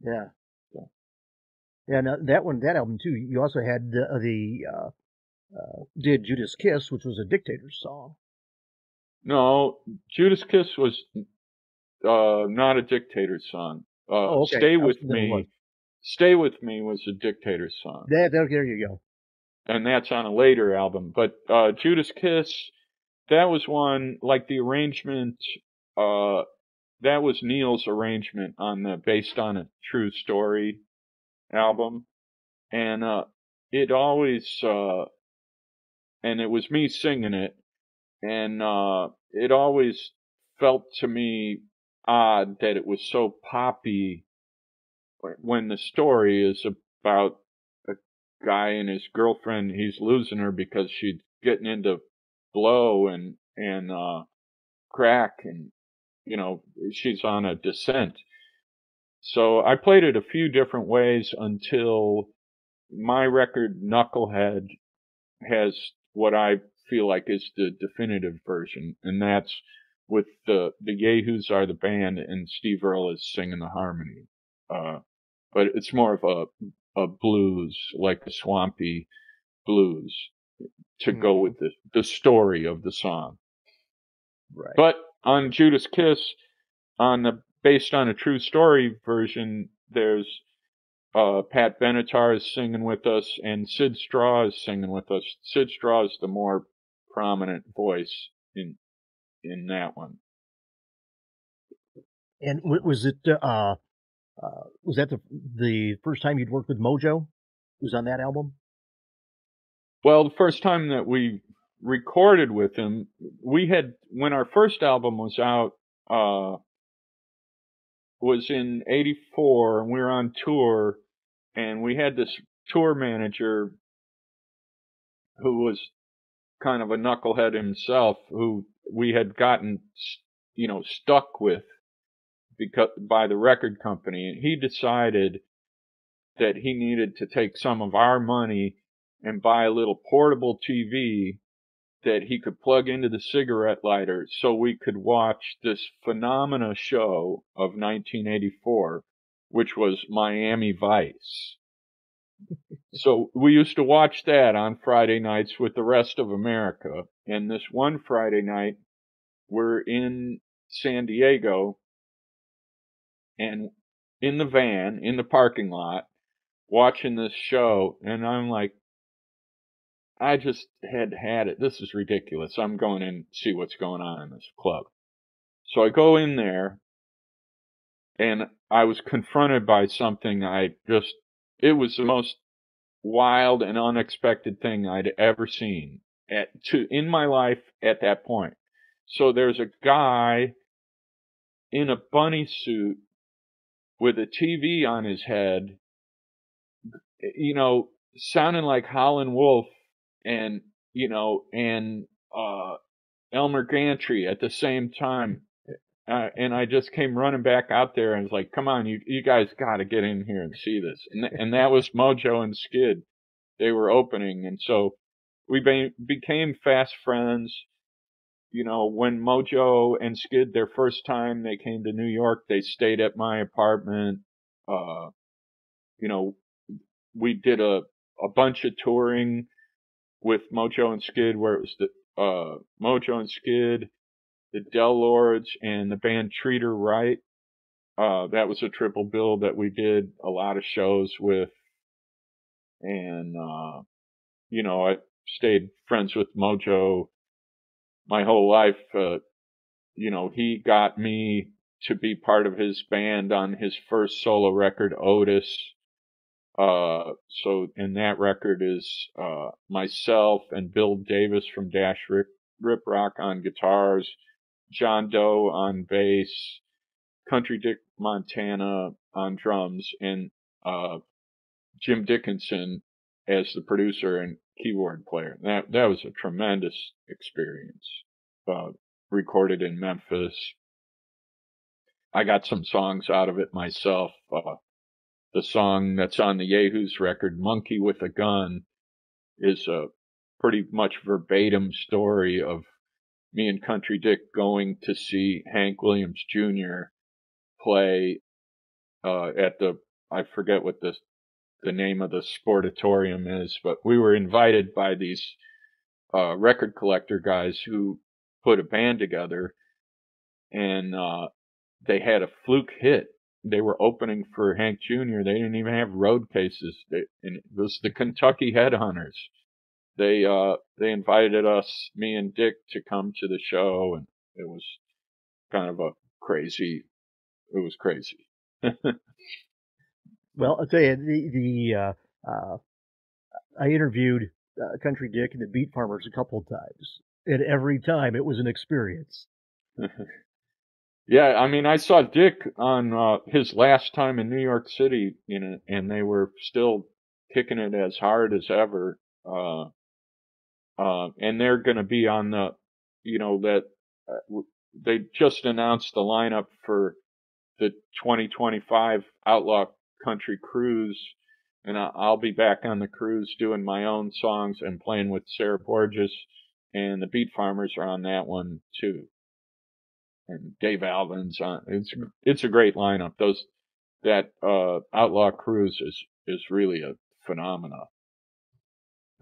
Yeah. So. Yeah, now that one, that album, too, you also had the, the uh, uh, did Judas Kiss, which was a Dictator's song. No, Judas Kiss was uh, not a Dictator's song. Uh, oh, okay. Stay With Me. Stay With Me was a Dictator's song. There, there, there you go. And that's on a later album. But uh, Judas Kiss, that was one, like the arrangement, uh, that was Neil's arrangement on the Based on a True Story album. And uh, it always, uh, and it was me singing it. And uh, it always felt to me odd that it was so poppy when the story is about a guy and his girlfriend. He's losing her because she's getting into blow and, and uh, crack, and, you know, she's on a descent. So I played it a few different ways until my record Knucklehead has what I feel like is the definitive version, and that's with the the Yahoos are the band, and Steve Earle is singing the harmony. Uh, but it's more of a a blues, like a swampy blues, to mm-hmm. go with the the story of the song. Right. But on Judas Kiss, on the Based on a True Story version, there's Uh, Pat Benatar is singing with us, and Sid Straw is singing with us. Sid Straw is the more prominent voice in in that one. And was it uh, uh, was that the the first time you'd worked with Mojo? Was on that album? Well, the first time that we recorded with him, we had when our first album was out. Uh, was in eighty-four, and we were on tour, and we had this tour manager who was kind of a knucklehead himself, who we had gotten, you know, stuck with because by the record company, and he decided that he needed to take some of our money and buy a little portable T V that he could plug into the cigarette lighter so we could watch this phenomena show of nineteen eighty-four, which was Miami Vice. So we used to watch that on Friday nights with the rest of America. And this one Friday night, we're in San Diego and in the van, in the parking lot, watching this show. And I'm like, I just had had it. This is ridiculous. I'm going in to see what's going on in this club. So I go in there, and I was confronted by something I just, it was the most wild and unexpected thing I'd ever seen at to in my life at that point. So there's a guy in a bunny suit with a T V on his head, you know, sounding like Howlin' Wolf and, you know, and uh, Elmer Gantry at the same time. Uh, and I just came running back out there and was like, come on, you, you guys got to get in here and see this. And, and that was Mojo and Skid. They were opening. And so we be- became fast friends. You know, when Mojo and Skid, their first time they came to New York, they stayed at my apartment. Uh, you know, we did a, a bunch of touring with Mojo and Skid where it was the uh, Mojo and Skid, the Del Lords, and the band Treater Right. Uh, that was a triple bill that we did a lot of shows with. And, uh, you know, I stayed friends with Mojo my whole life. Uh, you know, he got me to be part of his band on his first solo record, Otis. Uh, so, and that record is uh, myself and Bill Davis from Dash Rip, Rip Rock on guitars, John Doe on bass, Country Dick Montana on drums, and uh, Jim Dickinson as the producer and keyboard player. That that was a tremendous experience. Uh, recorded in Memphis. I got some songs out of it myself. Uh, the song that's on the Yayhoos record, Monkey with a Gun, is a pretty much verbatim story of me and Country Dick going to see Hank Williams Junior play uh, at the, I forget what the, the name of the Sportatorium is, but we were invited by these uh, record collector guys who put a band together, and uh, they had a fluke hit. They were opening for Hank Junior They didn't even have road cases. They, and it was the Kentucky Headhunters. They uh they invited us, me and Dick, to come to the show, and it was kind of a crazy. It was crazy. Well, I'll tell you, the the uh, uh I interviewed uh, Country Dick and the Beat Farmers a couple of times, and every time it was an experience. Yeah, I mean, I saw Dick on uh, his last time in New York City, you know, and they were still kicking it as hard as ever. Uh, uh, and they're going to be on the, you know, that uh, they just announced the lineup for the twenty twenty-five Outlaw Country Cruise. And I'll be back on the cruise doing my own songs and playing with Sarah Borges. And the Beat Farmers are on that one too. And Dave Alvin's on. It's, it's a great lineup. Those, that, uh, Outlaw Cruise is, is really a phenomenon.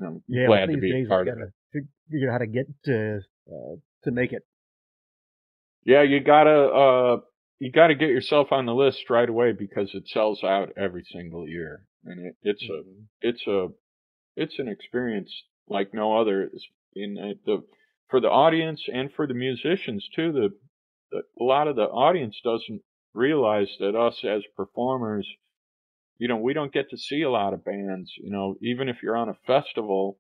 I'm yeah, glad to be a part of it. Figure out how to get to uh, to make it. Yeah, you gotta uh, you gotta get yourself on the list right away because it sells out every single year, and it, it's mm-hmm. a it's a it's an experience like no other. It's in uh, the for the audience and for the musicians too. The, the a lot of the audience doesn't realize that us as performers, you know, we don't get to see a lot of bands, you know, even if you're on a festival,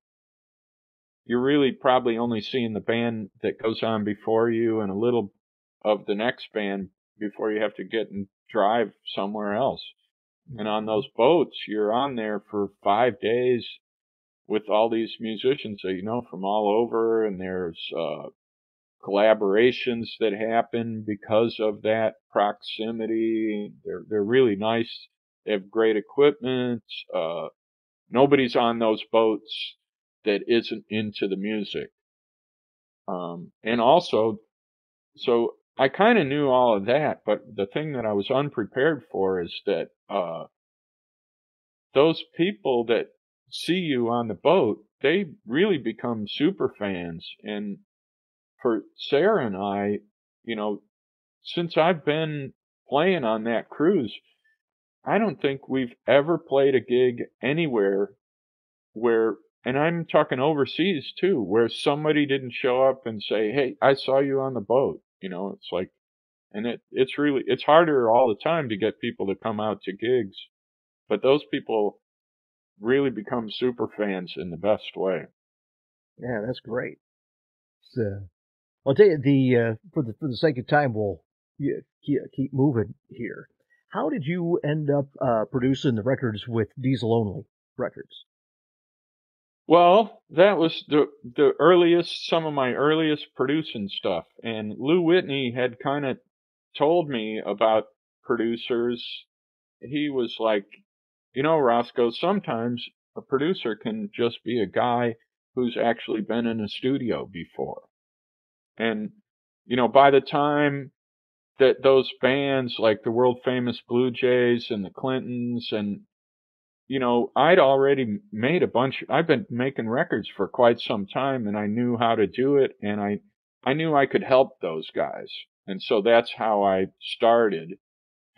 you're really probably only seeing the band that goes on before you and a little of the next band before you have to get and drive somewhere else. And on those boats, you're on there for five days with all these musicians that you know from all over. And there's uh, collaborations that happen because of that proximity. They're, they're really nice. They have great equipment. Uh, nobody's on those boats that isn't into the music. Um, and also, so I kind of knew all of that, but the thing that I was unprepared for is that uh, those people that see you on the boat, they really become super fans. And for Sarah and I, you know, since I've been playing on that cruise, I don't think we've ever played a gig anywhere where, and I'm talking overseas too, where somebody didn't show up and say, hey, I saw you on the boat. You know, it's like, and it, it's really, it's harder all the time to get people to come out to gigs, but those people really become super fans in the best way. Yeah, that's great. It's, uh, I'll tell you, the uh, for the for the sake of time, we'll keep moving here. How did you end up uh, producing the records with Diesel Only Records? Well, that was the the earliest, some of my earliest producing stuff, and Lew Whitney had kind of told me about producers. He was like, you know, Roscoe, sometimes a producer can just be a guy who's actually been in a studio before. And, you know, by the time that those bands like the world famous Blue Jays and the Clintons and, you know, I'd already made a bunch. I've been making records for quite some time, and I knew how to do it, and I, I knew I could help those guys. And so that's how I started.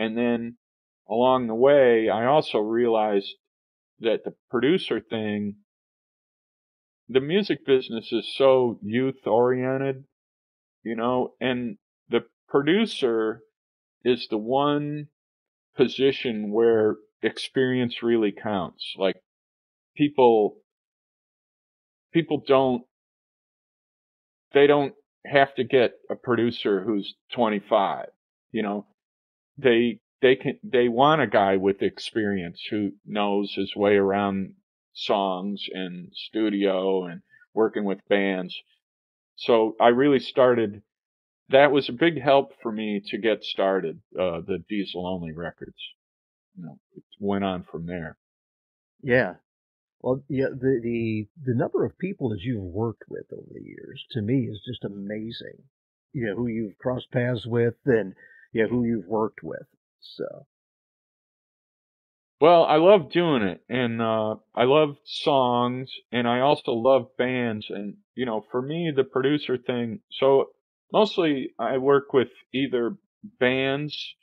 And then along the way, I also realized that the producer thing, the music business is so youth-oriented, you know, and the producer is the one position where experience really counts. Like people people don't they don't have to get a producer who's twenty-five, you know. They they can they want a guy with experience who knows his way around songs and studio and working with bands. So I really started, that was a big help for me to get started, uh the Diesel Only Records. You know, it went on from there. Yeah. Well, yeah, the, the, the number of people that you've worked with over the years, to me, is just amazing. You know, who you've crossed paths with and, yeah, you know, who you've worked with. So. Well, I love doing it. And, uh, I love songs, and I also love bands. And, you know, for me, the producer thing, so mostly I work with either bands,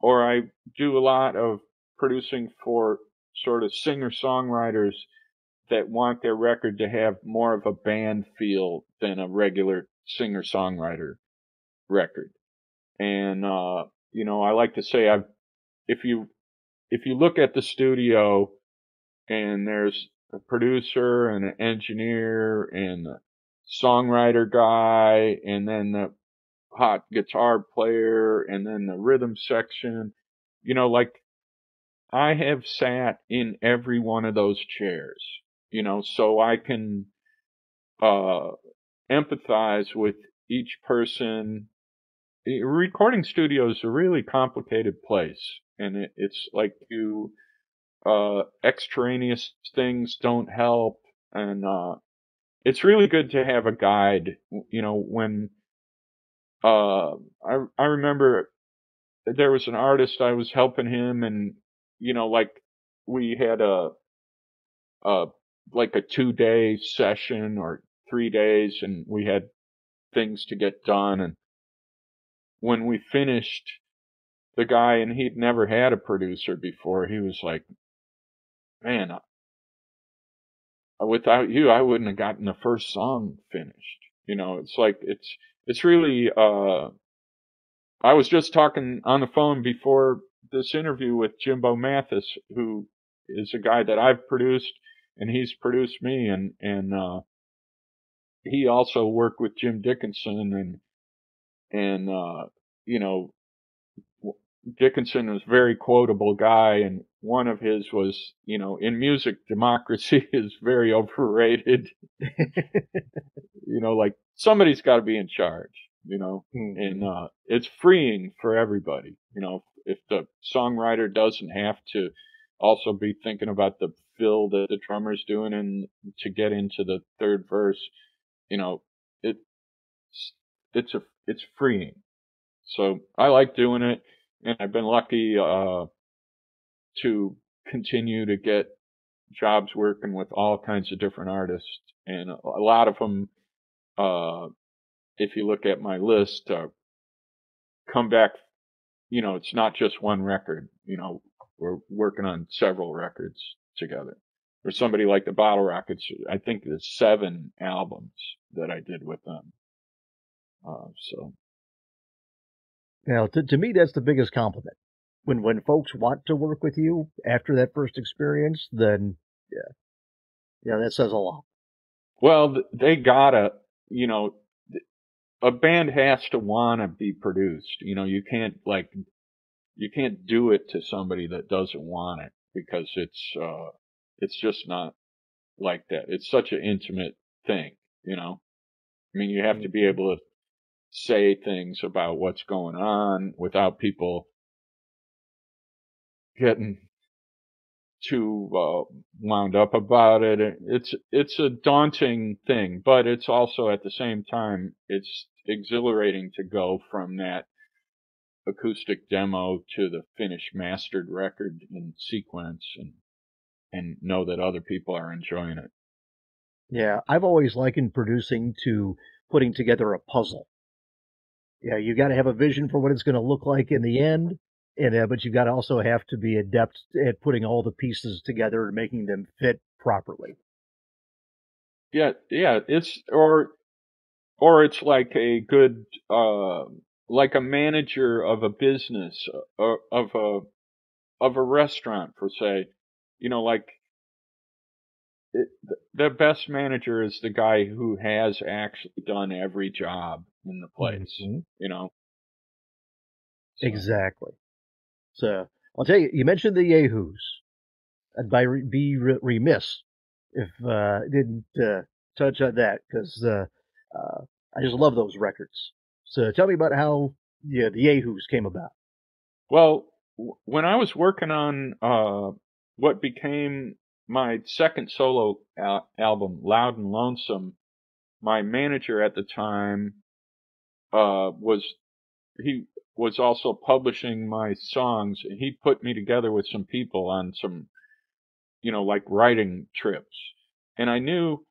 or I do a lot of producing for sort of singer-songwriters that want their record to have more of a band feel than a regular singer-songwriter record. And, uh, you know, I like to say, I've, if you, if you look at the studio and there's a producer and an engineer and a songwriter guy and then the hot guitar player and then the rhythm section, you know, like I have sat in every one of those chairs, you know, so I can uh empathize with each person. A recording studio is a really complicated place, and it, it's like you uh extraneous things don't help, and uh it's really good to have a guide, you know. When Uh, I, I remember there was an artist, I was helping him, and, you know, like we had a, a, like a two day session or three days and we had things to get done. And when we finished, the guy, and he'd never had a producer before, he was like, man, I, without you, I wouldn't have gotten the first song finished. You know, it's like, it's, It's really, uh, I was just talking on the phone before this interview with Jimbo Mathis, who is a guy that I've produced, and he's produced me, and, and, uh, he also worked with Jim Dickinson, and, and, uh, you know, Dickinson was a very quotable guy, and one of his was, you know, in music, democracy is very overrated. You know, like, somebody's got to be in charge, you know, mm-hmm. and uh, it's freeing for everybody. You know, if the songwriter doesn't have to also be thinking about the fill that the drummer's doing and to get into the third verse, you know, it, it's a, it's freeing. So I like doing it, and I've been lucky uh, to continue to get jobs working with all kinds of different artists, and a, a lot of them. Uh, if you look at my list, uh, come back, you know, it's not just one record, you know, we're working on several records together. Or somebody like the Bottle Rockets, I think there's seven albums that I did with them. Uh, so. Now, to, to me, that's the biggest compliment. When, when folks want to work with you after that first experience, then yeah, yeah, that says a lot. Well, they gotta, you know, a band has to want to be produced. You know, you can't like, you can't do it to somebody that doesn't want it, because it's, uh, it's just not like that. It's such an intimate thing, you know? I mean, you have to be able to say things about what's going on without people getting too uh, wound up about it. It's it's a daunting thing, but it's also at the same time, it's exhilarating to go from that acoustic demo to the finished mastered record in sequence, and and know that other people are enjoying it. Yeah, I've always likened producing to putting together a puzzle. Yeah, you got to have a vision for what it's going to look like in the end. And, uh, but you've got to also have to be adept at putting all the pieces together and making them fit properly. Yeah, yeah, it's or or it's like a good uh, like a manager of a business, uh, of a of a restaurant, per se. You know, like it, the best manager is the guy who has actually done every job in the place. Mm-hmm. You know, so. Exactly. So I'll tell you, you mentioned the Yahoos. I'd be remiss if I uh, didn't uh, touch on that, because uh, uh, I just love those records. So tell me about how yeah, the Yahoos came about. Well, when I was working on uh, what became my second solo al album, Loud and Lonesome, my manager at the time uh, was he. was also publishing my songs, and he put me together with some people on some, you know, like writing trips. And I knew,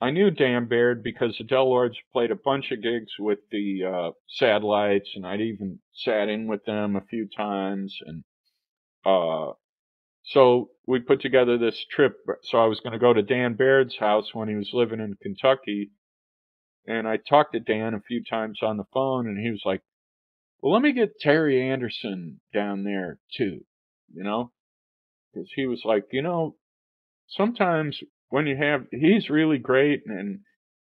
I knew Dan Baird because the Del Lords played a bunch of gigs with the uh, Satellites, and I'd even sat in with them a few times. And uh, so we put together this trip. So I was going to go to Dan Baird's house when he was living in Kentucky, and I talked to Dan a few times on the phone, and he was like, well, let me get Terry Anderson down there too, you know, because he was like, you know, sometimes when you have, he's really great, and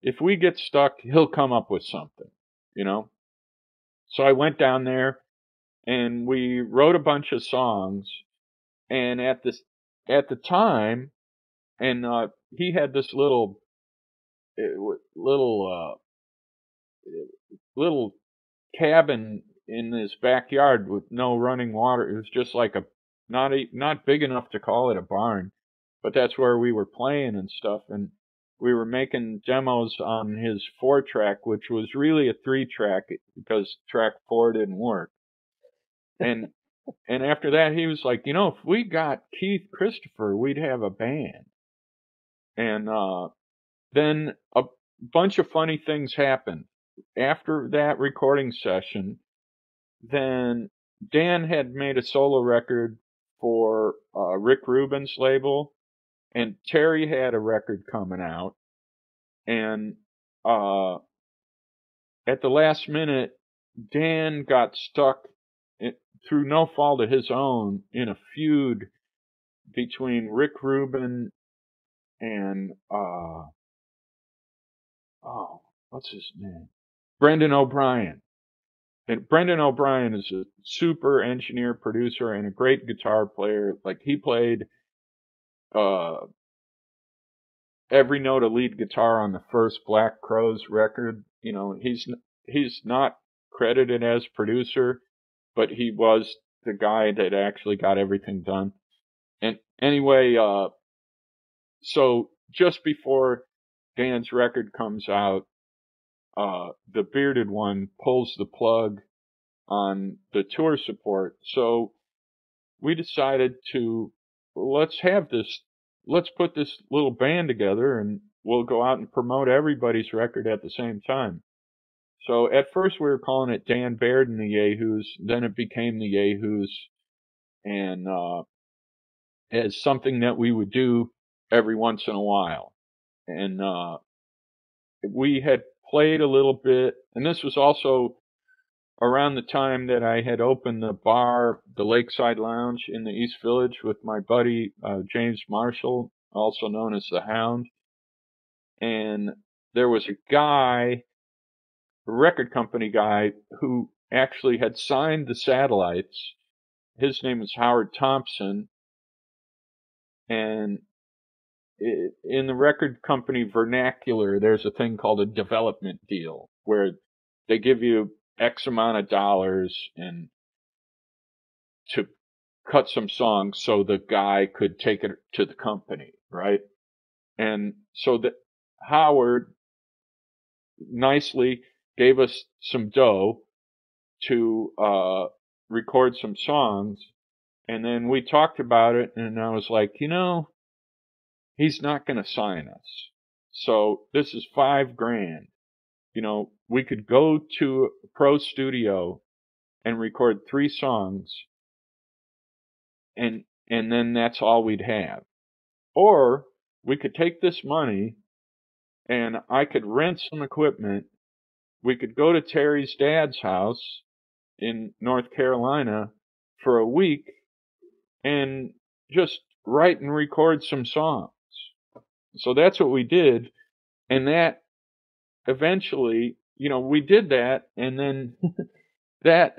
if we get stuck, he'll come up with something, you know. So I went down there, and we wrote a bunch of songs, and at this, at the time, and uh, he had this little, little, uh, little cabin in his backyard with no running water. It was just like a not a, not big enough to call it a barn, but that's where we were playing and stuff. And we were making demos on his four track, which was really a three track because track four didn't work. And and after that, he was like, you know, if we got Keith Christopher, we'd have a band. And uh, then a bunch of funny things happened. After that recording session, then Dan had made a solo record for uh, Rick Rubin's label, and Terry had a record coming out. And uh, at the last minute, Dan got stuck in, through no fault of his own, in a feud between Rick Rubin and uh, oh, what's his name? Brendan O'Brien. And Brendan O'Brien is a super engineer, producer, and a great guitar player. Like, he played uh, every note of lead guitar on the first Black Crowes record. You know, he's he's not credited as producer, but he was the guy that actually got everything done. And anyway, uh, so just before Dan's record comes out, Uh, the bearded one pulls the plug on the tour support. So we decided to, let's have this, let's put this little band together, and we'll go out and promote everybody's record at the same time. So at first we were calling it Dan Baird and the Yahoos. Then it became the Yahoos, and uh, as something that we would do every once in a while. And uh, we had played a little bit, and this was also around the time that I had opened the bar, the Lakeside Lounge in the East Village, with my buddy uh, James Marshall, also known as the Hound. And there was a guy record company guy who actually had signed the satellites. His name was Howard Thompson. And it, in the record company vernacular, there's a thing called a development deal, where they give you X amount of dollars and to cut some songs so the guy could take it to the company, right? And so that Howard nicely gave us some dough to uh record some songs, and then we talked about it, and I was like, you know, he's not going to sign us. So this is five grand. You know, we could go to a pro studio and record three songs, and and then that's all we'd have. Or we could take this money, and I could rent some equipment. We could go to Terry's dad's house in North Carolina for a week and just write and record some songs. So that's what we did. And that eventually, you know, we did that. And then that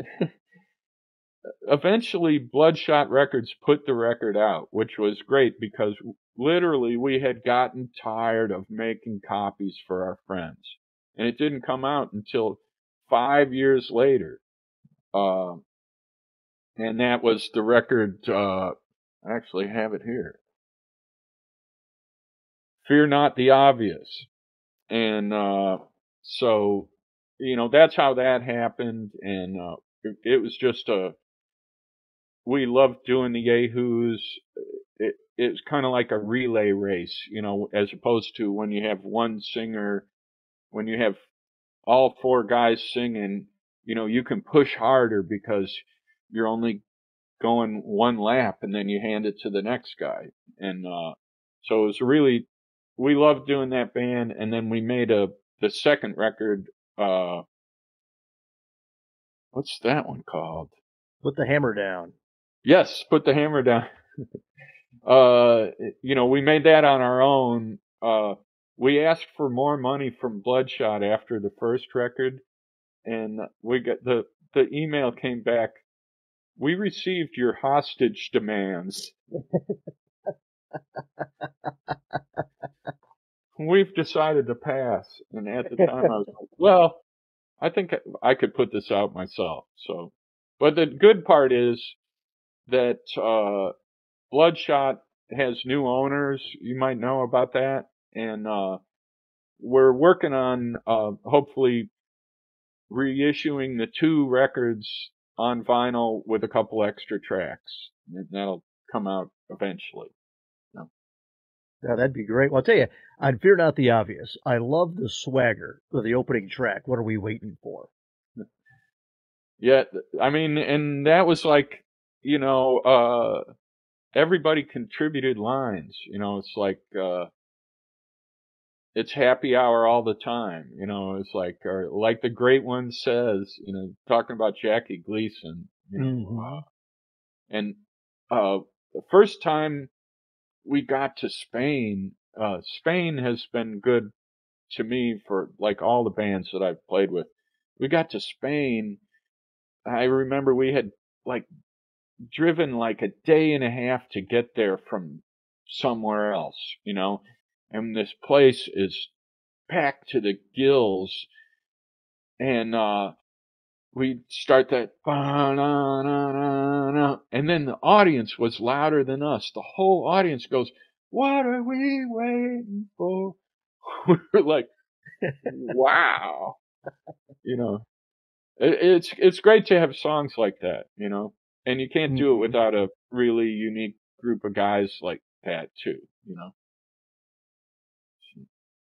eventually Bloodshot Records put the record out, which was great because literally we had gotten tired of making copies for our friends. And it didn't come out until five years later. Uh, and that was the record. Uh, I actually have it here. Fear Not the Obvious. And uh, so, you know, that's how that happened. And uh, it, it was just a, we loved doing the Yahoos. It, it was kind of like a relay race, you know, as opposed to when you have one singer. When you have all four guys singing, you know, you can push harder because you're only going one lap and then you hand it to the next guy. And uh, so it was really, we loved doing that band. And then we made a the second record. Uh, what's that one called? Put the Hammer Down. Yes, Put the Hammer Down. uh, you know, we made that on our own. Uh, We asked for more money from Bloodshot after the first record, and we got the, the email came back. We received your hostage demands. We've decided to pass. And at the time, I was like, well, I think I could put this out myself. So, but the good part is that uh, Bloodshot has new owners. You might know about that. And uh, we're working on uh, hopefully reissuing the two records on vinyl with a couple extra tracks. And that'll come out eventually. No, yeah. Yeah, that'd be great. Well, I'll tell you, on Fear Not the Obvious, I love the swagger of the opening track. What Are We Waiting For? Yeah, I mean, and that was like, you know, uh, everybody contributed lines. You know, it's like... Uh, It's happy hour all the time, you know, it's like, or like the great one says, you know, talking about Jackie Gleason, you know, mm-hmm. And, uh, the first time we got to Spain, uh, Spain has been good to me for like all the bands that I've played with. We got to Spain. I remember we had like driven like a day and a half to get there from somewhere else, you know. And this place is packed to the gills. And uh, we start that. And then the audience was louder than us. The whole audience goes, "What are we waiting for?" We were like, wow. You know, it, it's, it's great to have songs like that, you know. And you can't do it without a really unique group of guys like that, too, you know.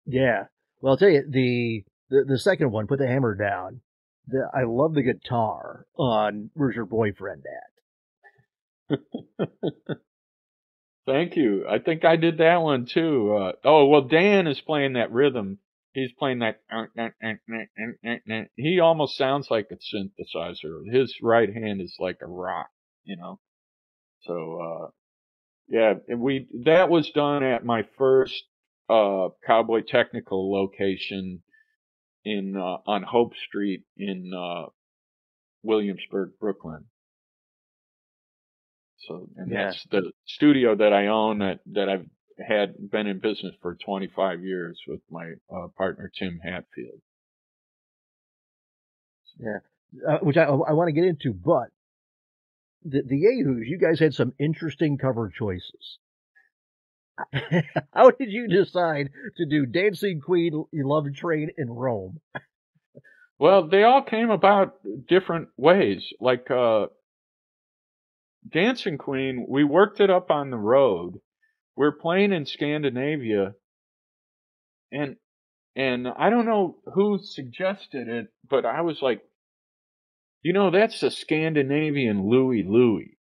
Yeah. Well, I'll tell you, the, the, the second one, Put the Hammer Down, the, I love the guitar on Where's Your Boyfriend At? Thank you. I think I did that one, too. Uh, oh, well, Dan is playing that rhythm. He's playing that. He almost sounds like a synthesizer. His right hand is like a rock, you know. So, uh, yeah, we that was done at my first. Uh, Cowboy Technical location in uh, on Hope Street in uh, Williamsburg, Brooklyn. So, and yeah. that's the studio that I own that, that I've had been in business for twenty-five years with my uh, partner, Tim Hatfield. Yeah, uh, which I, I want to get into, but the, the Yahoos, you guys had some interesting cover choices. How did you decide to do Dancing Queen, Love Train, and Rome? Well, they all came about different ways. Like uh, Dancing Queen, we worked it up on the road. We're playing in Scandinavia, and and I don't know who suggested it, but I was like, you know, that's a Scandinavian Louie Louie.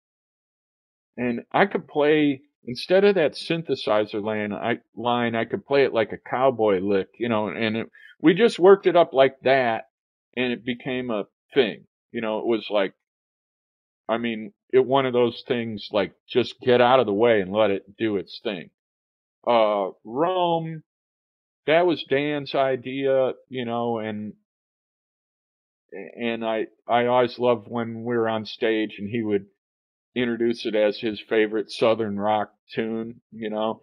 And I could play, instead of that synthesizer line, I, line, I could play it like a cowboy lick, you know, and it, we just worked it up like that, and it became a thing. You know, it was like, I mean, it one of those things like just get out of the way and let it do its thing. Uh, Rome, that was Dan's idea, you know, and and I I always loved when we were on stage and he would introduce it as his favorite Southern rock tune, you know.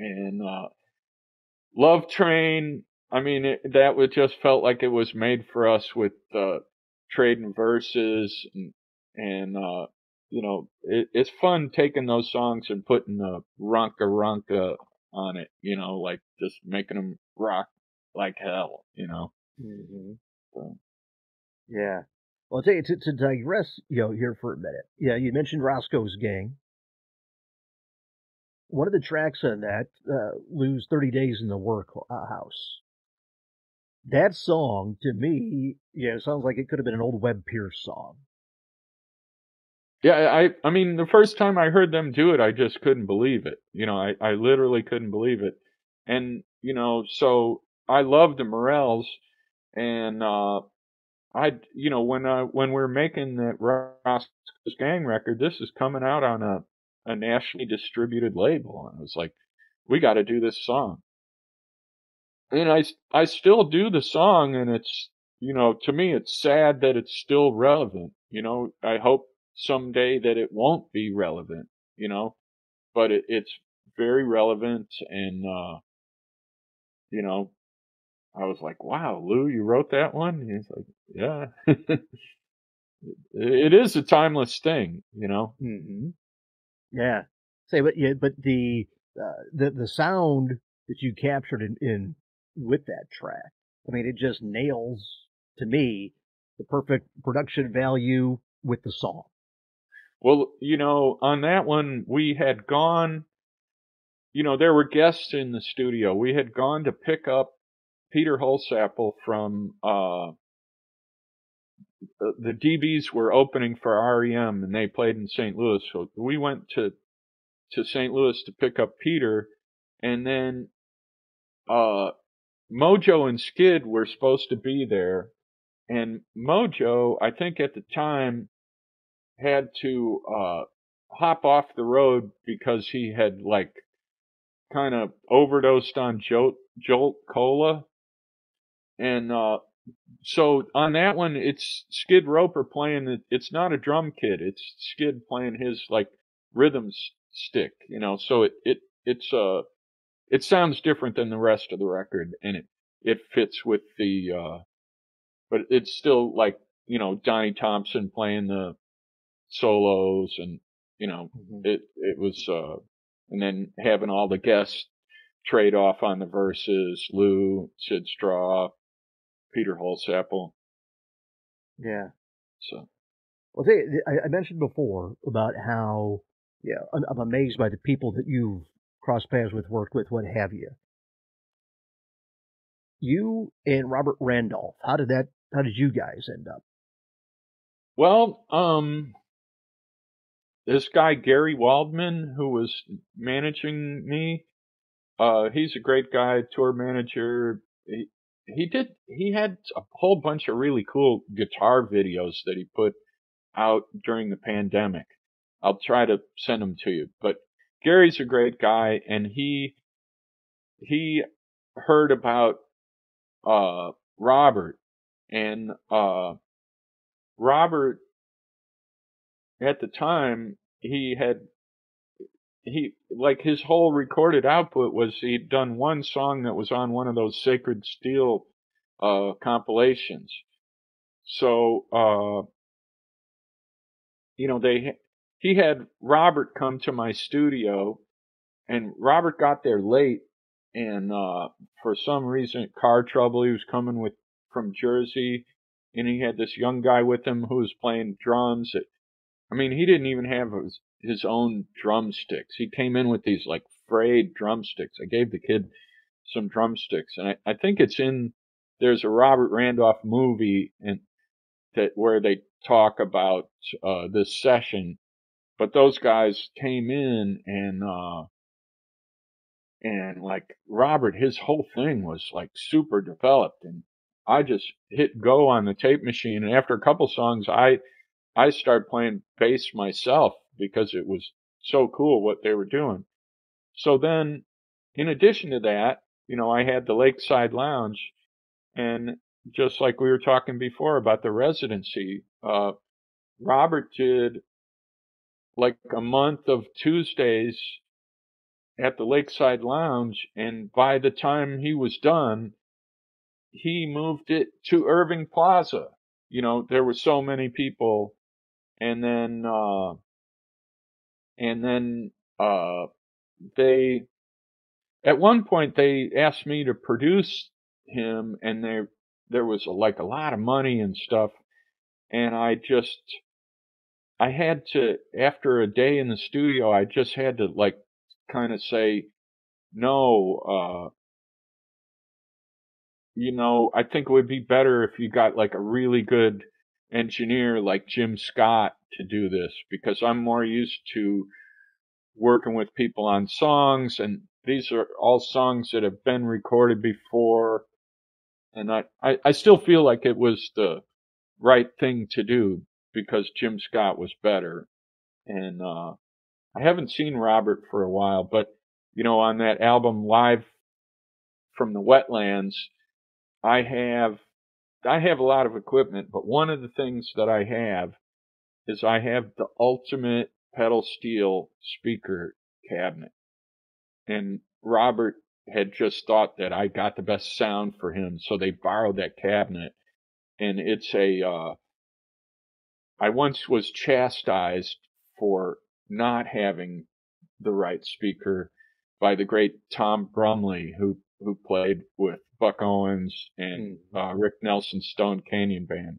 And uh, Love Train, I mean, it, that would just felt like it was made for us with uh, trading verses and and uh, you know, it, it's fun taking those songs and putting a runka runka on it, you know, like just making them rock like hell, you know. Mm-hmm. So. Yeah. Well, I'll tell you, to, to digress, you know, here for a minute. Yeah, you mentioned Roscoe's Gang. One of the tracks on that, uh, Lou's thirty days in the Workhouse. That song, to me, yeah, sounds like it could have been an old Webb Pierce song. Yeah, I I mean, the first time I heard them do it, I just couldn't believe it. You know, I, I literally couldn't believe it. And, you know, so I love the Morels. And uh, I, you know, when I, when we're making that Roscoe's Gang record, this is coming out on a, a nationally distributed label, and I was like, we got to do this song. And I I still do the song, and it's, you know, to me it's sad that it's still relevant. You know, I hope someday that it won't be relevant. You know, but it, it's very relevant, and uh, you know. I was like, wow, Lou, you wrote that one? And he's like, yeah. It is a timeless thing, you know? Mm-hmm. Yeah. Say, but yeah, but the, uh, the the sound that you captured in, in with that track, I mean, it just nails, to me, the perfect production value with the song. Well, you know, on that one, we had gone, you know, there were guests in the studio. We had gone to pick up Peter Holsapple from uh, the D Bs were opening for R E M, and they played in Saint Louis. So we went to to Saint Louis to pick up Peter, and then uh, Mojo and Skid were supposed to be there. And Mojo, I think at the time, had to uh, hop off the road because he had like kind of overdosed on Jolt, Jolt Cola. And uh, so on that one, it's Skid Roper playing, the, it's not a drum kit, it's Skid playing his like rhythm stick, you know, so it, it, it's, uh, it sounds different than the rest of the record, and it, it fits with the, uh, but it's still like, you know, Donnie Thompson playing the solos, and, you know, mm-hmm. it, it was, uh, and then having all the guests trade off on the verses, Lou, Sid Straw, Peter Holsapple. Yeah. So, well, I mentioned before about how, yeah, I'm amazed by the people that you've crossed paths with, worked with, what have you. You and Robert Randolph, how did that, how did you guys end up? Well, um, this guy, Gary Waldman, who was managing me, uh, he's a great guy, tour manager. He, he did, he had a whole bunch of really cool guitar videos that he put out during the pandemic. I'll try to send them to you, but Gary's a great guy. And he, he heard about uh, Robert. And uh, Robert, at the time, he had, he like his whole recorded output was he'd done one song that was on one of those Sacred Steel uh, compilations. So, uh, you know, they he had Robert come to my studio, and Robert got there late, and uh, for some reason, car trouble. He was coming with from Jersey, and he had this young guy with him who was playing drums. At, I mean, he didn't even have his, his own drumsticks. He came in with these, like, frayed drumsticks. I gave the kid some drumsticks, and I, I think it's in, there's a Robert Randolph movie and that where they talk about uh, this session, but those guys came in, and uh, and like Robert, his whole thing was like super developed, and I just hit go on the tape machine, and after a couple songs, I I started playing bass myself because it was so cool what they were doing. So then, in addition to that, you know, I had the Lakeside Lounge, and just like we were talking before about the residency, uh, Robert did like a month of Tuesdays at the Lakeside Lounge, and by the time he was done, he moved it to Irving Plaza. You know, there were so many people, and then, uh, and then, uh, they, at one point they asked me to produce him, and there, there was like a lot of money and stuff. And I just, I had to, after a day in the studio, I just had to like kind of say, no, uh, you know, I think it would be better if you got like a really good engineer like Jim Scott to do this, because I'm more used to working with people on songs, and these are all songs that have been recorded before. And I, I, I still feel like it was the right thing to do because Jim Scott was better. And uh, I haven't seen Robert for a while, but, you know, on that album Live from the Wetlands, I have, I have a lot of equipment, but one of the things that I have is I have the ultimate pedal steel speaker cabinet. And Robert had just thought that I got the best sound for him, so they borrowed that cabinet. And it's a, uh, I once was chastised for not having the right speaker by the great Tom Brumley, who who played with Buck Owens and uh, Rick Nelson's Stone Canyon Band.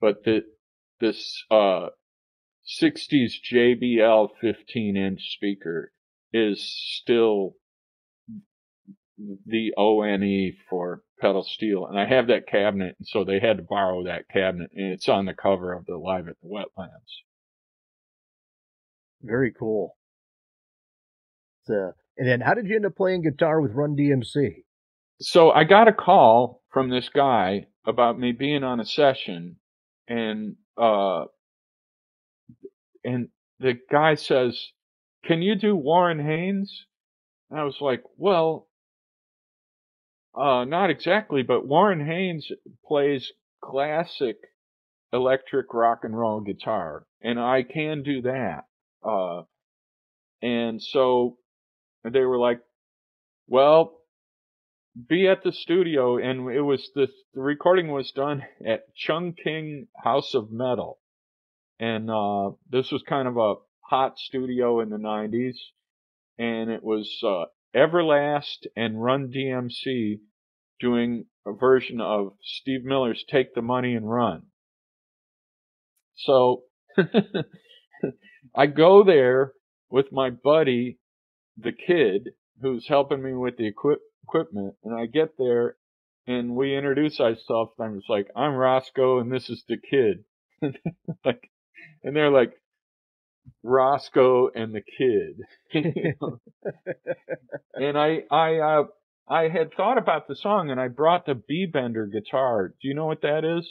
But the, this uh, sixties J B L fifteen inch speaker is still the O N E for pedal steel. And I have that cabinet, and so they had to borrow that cabinet, and it's on the cover of the Live at the Wetlands. Very cool. So, and then how did you end up playing guitar with Run D M C? So I got a call from this guy about me being on a session, and uh, and the guy says, "Can you do Warren Haynes?" And I was like, "Well, uh, not exactly, but Warren Haynes plays classic electric rock and roll guitar, and I can do that." Uh, and so they were like, "Well, be at the studio," and it was the, the recording was done at Chungking House of Metal, and uh, this was kind of a hot studio in the nineties, and it was uh, Everlast and Run D M C doing a version of Steve Miller's "Take the Money and Run." So I go there with my buddy, the kid, who's helping me with the equip equipment, and I get there, and we introduce ourselves, and I'm just like, "I'm Roscoe, and this is the kid." Like, and they're like, "Roscoe and the kid." You know? And I, I, uh, I had thought about the song, and I brought the B-bender guitar. Do you know what that is?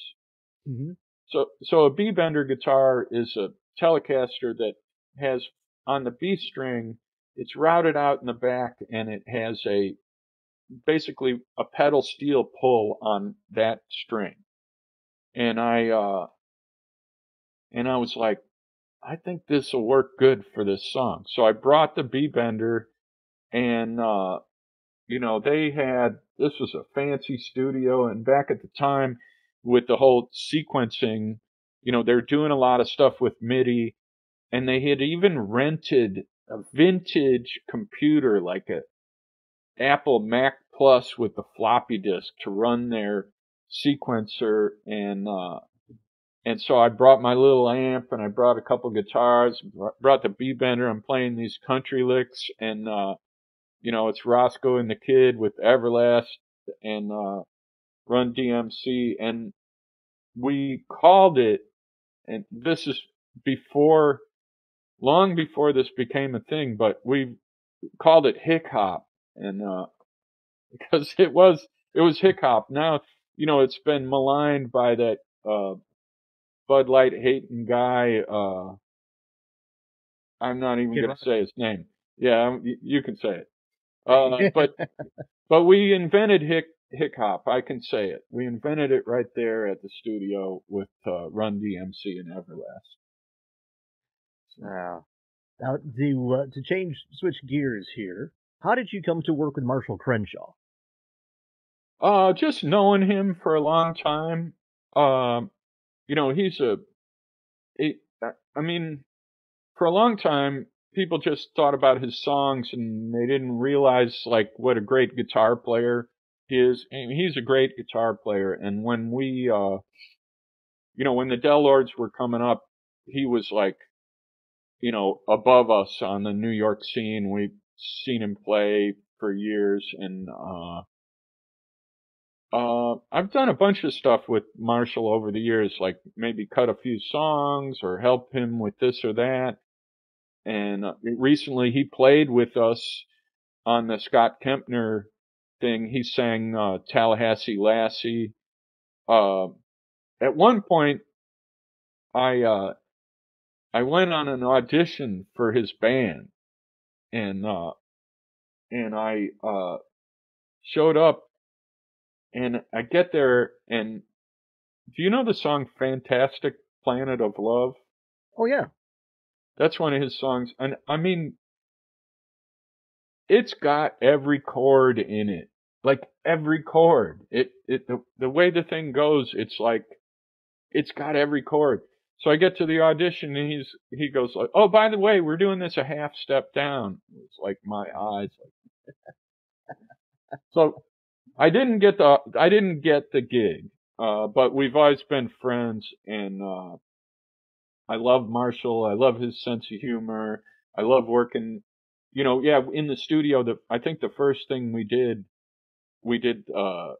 Mm-hmm. So, so a B-bender guitar is a Telecaster that has on the B string, it's routed out in the back, and it has a basically a pedal steel pull on that string. And I, uh, and I was like, I think this will work good for this song. So I brought the B-Bender, and, uh, you know, they had, this was a fancy studio, and back at the time with the whole sequencing, you know, they're doing a lot of stuff with MIDI, and they had even rented a vintage computer, like a Apple Mac Plus with the floppy disk, to run their sequencer. And, uh, and so I brought my little amp, and I brought a couple guitars, brought the B-Bender. I'm playing these country licks, and, uh, you know, it's Roscoe and the Kid with Everlast and, uh, Run D M C. And we called it, and this is before, long before this became a thing, but we called it Hick Hop. And, uh, because it was, it was Hick Hop. Now, you know, it's been maligned by that, uh, Bud Light hating guy, uh, I'm not even going to say his name. Yeah, you can say it. Uh, but, but we invented Hick, Hick Hop. I can say it. We invented it right there at the studio with, uh, Run D M C and Everlast. Wow. Now, to, uh, to change, switch gears here, how did you come to work with Marshall Crenshaw? Uh, just knowing him for a long time. Um, You know, he's a, it, I mean, for a long time, people just thought about his songs and they didn't realize, like, what a great guitar player he is. And he's a great guitar player. And when we, uh, you know, when the Del Lords were coming up, he was, like, you know, above us on the New York scene. We've seen him play for years. And, uh, Uh, I've done a bunch of stuff with Marshall over the years, like maybe cut a few songs or help him with this or that. And uh, recently he played with us on the Scott Kempner thing. He sang uh, Tallahassee Lassie. Uh, at one point, I uh, I went on an audition for his band, and uh, and I uh, showed up. And I get there, and do you know the song Fantastic Planet of Love? Oh, yeah. That's one of his songs. And, I mean, it's got every chord in it. Like, every chord. It, it the, the way the thing goes, it's like, it's got every chord. So I get to the audition, and he's he goes, like, oh, by the way, we're doing this a half step down. It's like my eyes. So... I didn't get the I didn't get the gig, uh, but we've always been friends, and uh, I love Marshall. I love his sense of humor. I love working, you know. Yeah, in the studio, the I think the first thing we did, we did uh,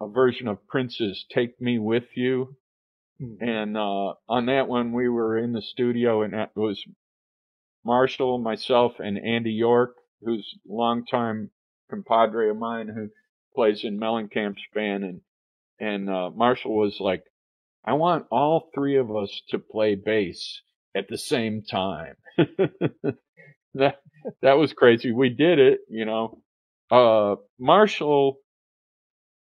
a version of Prince's "Take Me With You," mm-hmm. and uh, on that one, we were in the studio, and it was Marshall, myself, and Andy York, who's a longtime compadre of mine who plays in Mellencamp's band, and and uh, Marshall was like, I want all three of us to play bass at the same time. that that was crazy. We did it, you know. Uh, Marshall,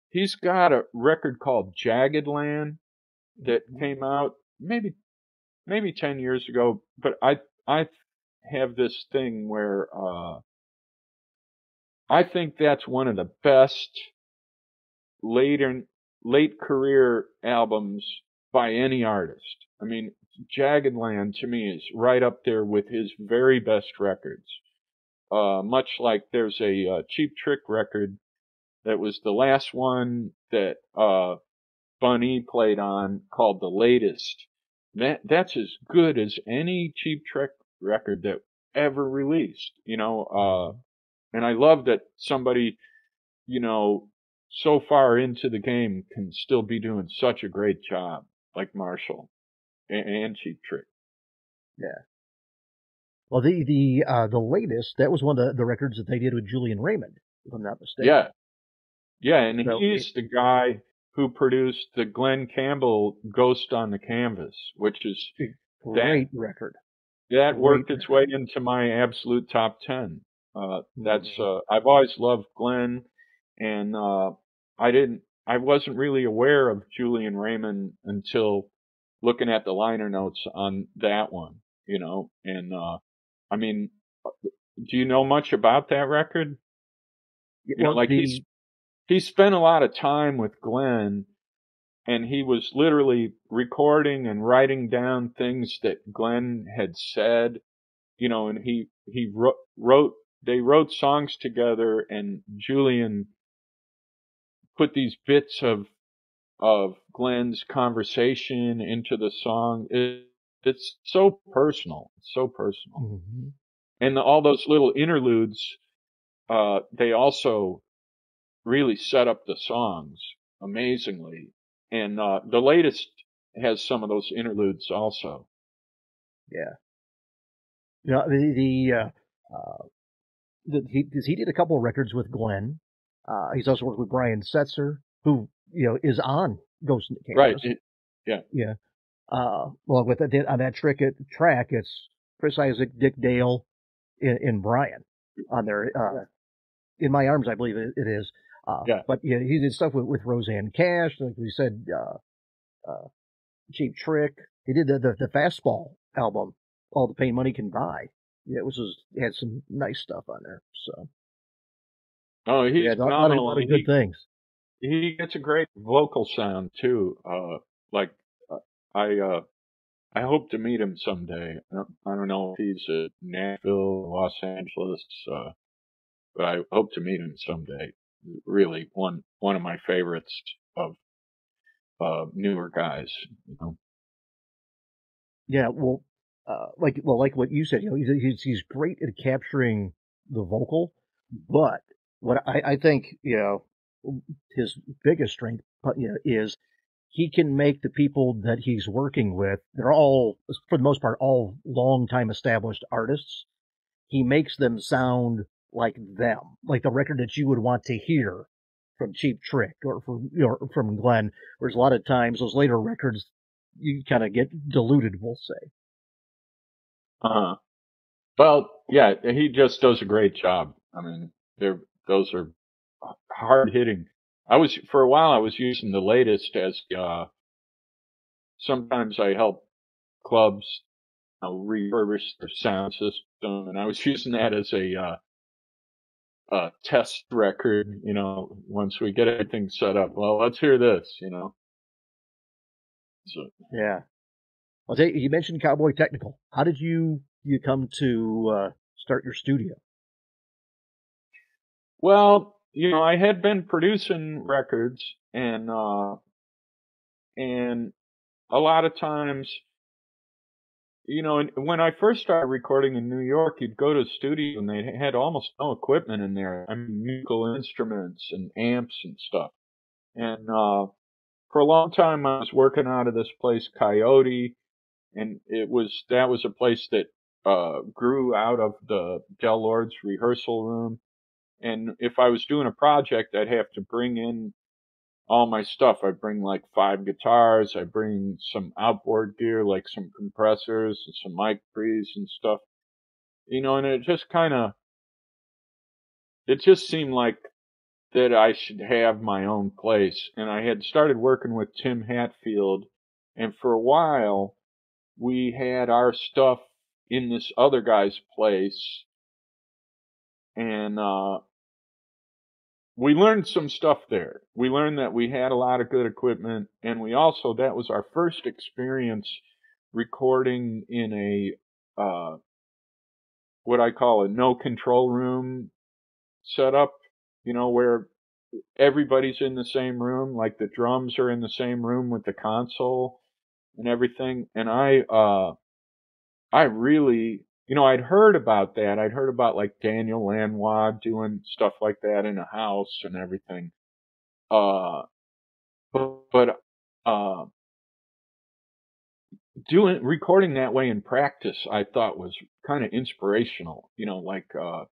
he's got a record called Jagged Land that came out maybe maybe ten years ago. But I I have this thing where uh, I think that's one of the best later, late career albums by any artist. I mean, Jagged Land to me is right up there with his very best records. Uh, much like there's a uh, Cheap Trick record that was the last one that uh, Bun E played on called The Latest. That, that's as good as any Cheap Trick record that ever released, you know. Uh, And I love that somebody, you know, so far into the game can still be doing such a great job, like Marshall and, and Cheap Trick. Yeah. Well, the the uh, the latest, that was one of the, the records that they did with Julian Raymond, if I'm not mistaken. Yeah. Yeah, and so, he's it, the guy who produced the Glen Campbell Ghost on the Canvas, which is great that, record. That great worked its record. way into my absolute top ten. Uh, that's, uh, I've always loved Glenn. And uh, I didn't, I wasn't really aware of Julian Raymond until looking at the liner notes on that one, you know. And uh, I mean, do you know much about that record? You well, know, like he's he spent a lot of time with Glenn, and he was literally recording and writing down things that Glenn had said, you know. And he he wrote, wrote they wrote songs together, and Julian put these bits of of Glenn's conversation into the song. It, it's so personal, it's so personal. Mm-hmm. And the, all those little interludes, uh, they also really set up the songs amazingly. And uh, the latest has some of those interludes also. Yeah. You know, the the, uh, uh, the he he did a couple of records with Glenn. Uh, he's also worked with Brian Setzer, who, you know, is on Ghost in the Camp. Right. It, yeah. Yeah. Uh, well, with that, on that trick at, track, it's Chris Isaac, Dick Dale, and, and Brian on there. Uh, yeah. In My Arms, I believe it, it is. Uh, yeah. But yeah, he did stuff with, with Roseanne Cash, like we said, uh, uh, Cheap Trick. He did the, the the Fastball album, All the Pain Money Can Buy. Yeah, it was just, had some nice stuff on there. So. Oh, he's yeah, phenomenal. A lot of good he, things. He gets a great vocal sound too. Uh, like uh, I, uh, I hope to meet him someday. I don't, I don't know if he's in Nashville, Los Angeles, uh, but I hope to meet him someday. Really, one one of my favorites of uh, newer guys. You know? Yeah, well, uh, like well, like what you said. You know, he's he's great at capturing the vocal, but what I, I think, you know, his biggest strength, you know, is he can make the people that he's working with, they're all, for the most part, all long-time established artists. He makes them sound like them, like the record that you would want to hear from Cheap Trick or from, you know, from Glenn. Whereas a lot of times those later records, you kind of get diluted, we'll say. Uh-huh. Well, yeah, he just does a great job. I mean, they're... Those are hard hitting. I was for a while. I was using the latest as uh, sometimes I help clubs you know, refurbish their sound system, and I was using that as a, uh, a test record. You know, once we get everything set up, well, let's hear this. You know. So. Yeah. Well, you mentioned Cowboy Technical. How did you you come to uh, start your studio? Well, you know, I had been producing records, and uh, and a lot of times, you know, when I first started recording in New York, you'd go to a studio and they had almost no equipment in there. I mean, musical instruments and amps and stuff. And uh, for a long time, I was working out of this place, Coyote, and it was that was a place that uh, grew out of the Del Lord's rehearsal room. And if I was doing a project, I'd have to bring in all my stuff. I'd bring like five guitars. I'd bring some outboard gear, like some compressors and some mic pre's and stuff. You know, and it just kind of, it just seemed like that I should have my own place. And I had started working with Tim Hatfield. And for a while, we had our stuff in this other guy's place. And, uh, we learned some stuff there. We learned that we had a lot of good equipment, and we also, that was our first experience recording in a, uh, what I call a no control room setup, you know, where everybody's in the same room, like the drums are in the same room with the console and everything. And I, uh, I really, you know, I'd heard about that. I'd heard about like Daniel Lanois doing stuff like that in a house and everything. Uh, but, but, uh, doing, recording that way in practice, I thought was kind of inspirational. You know, like, uh,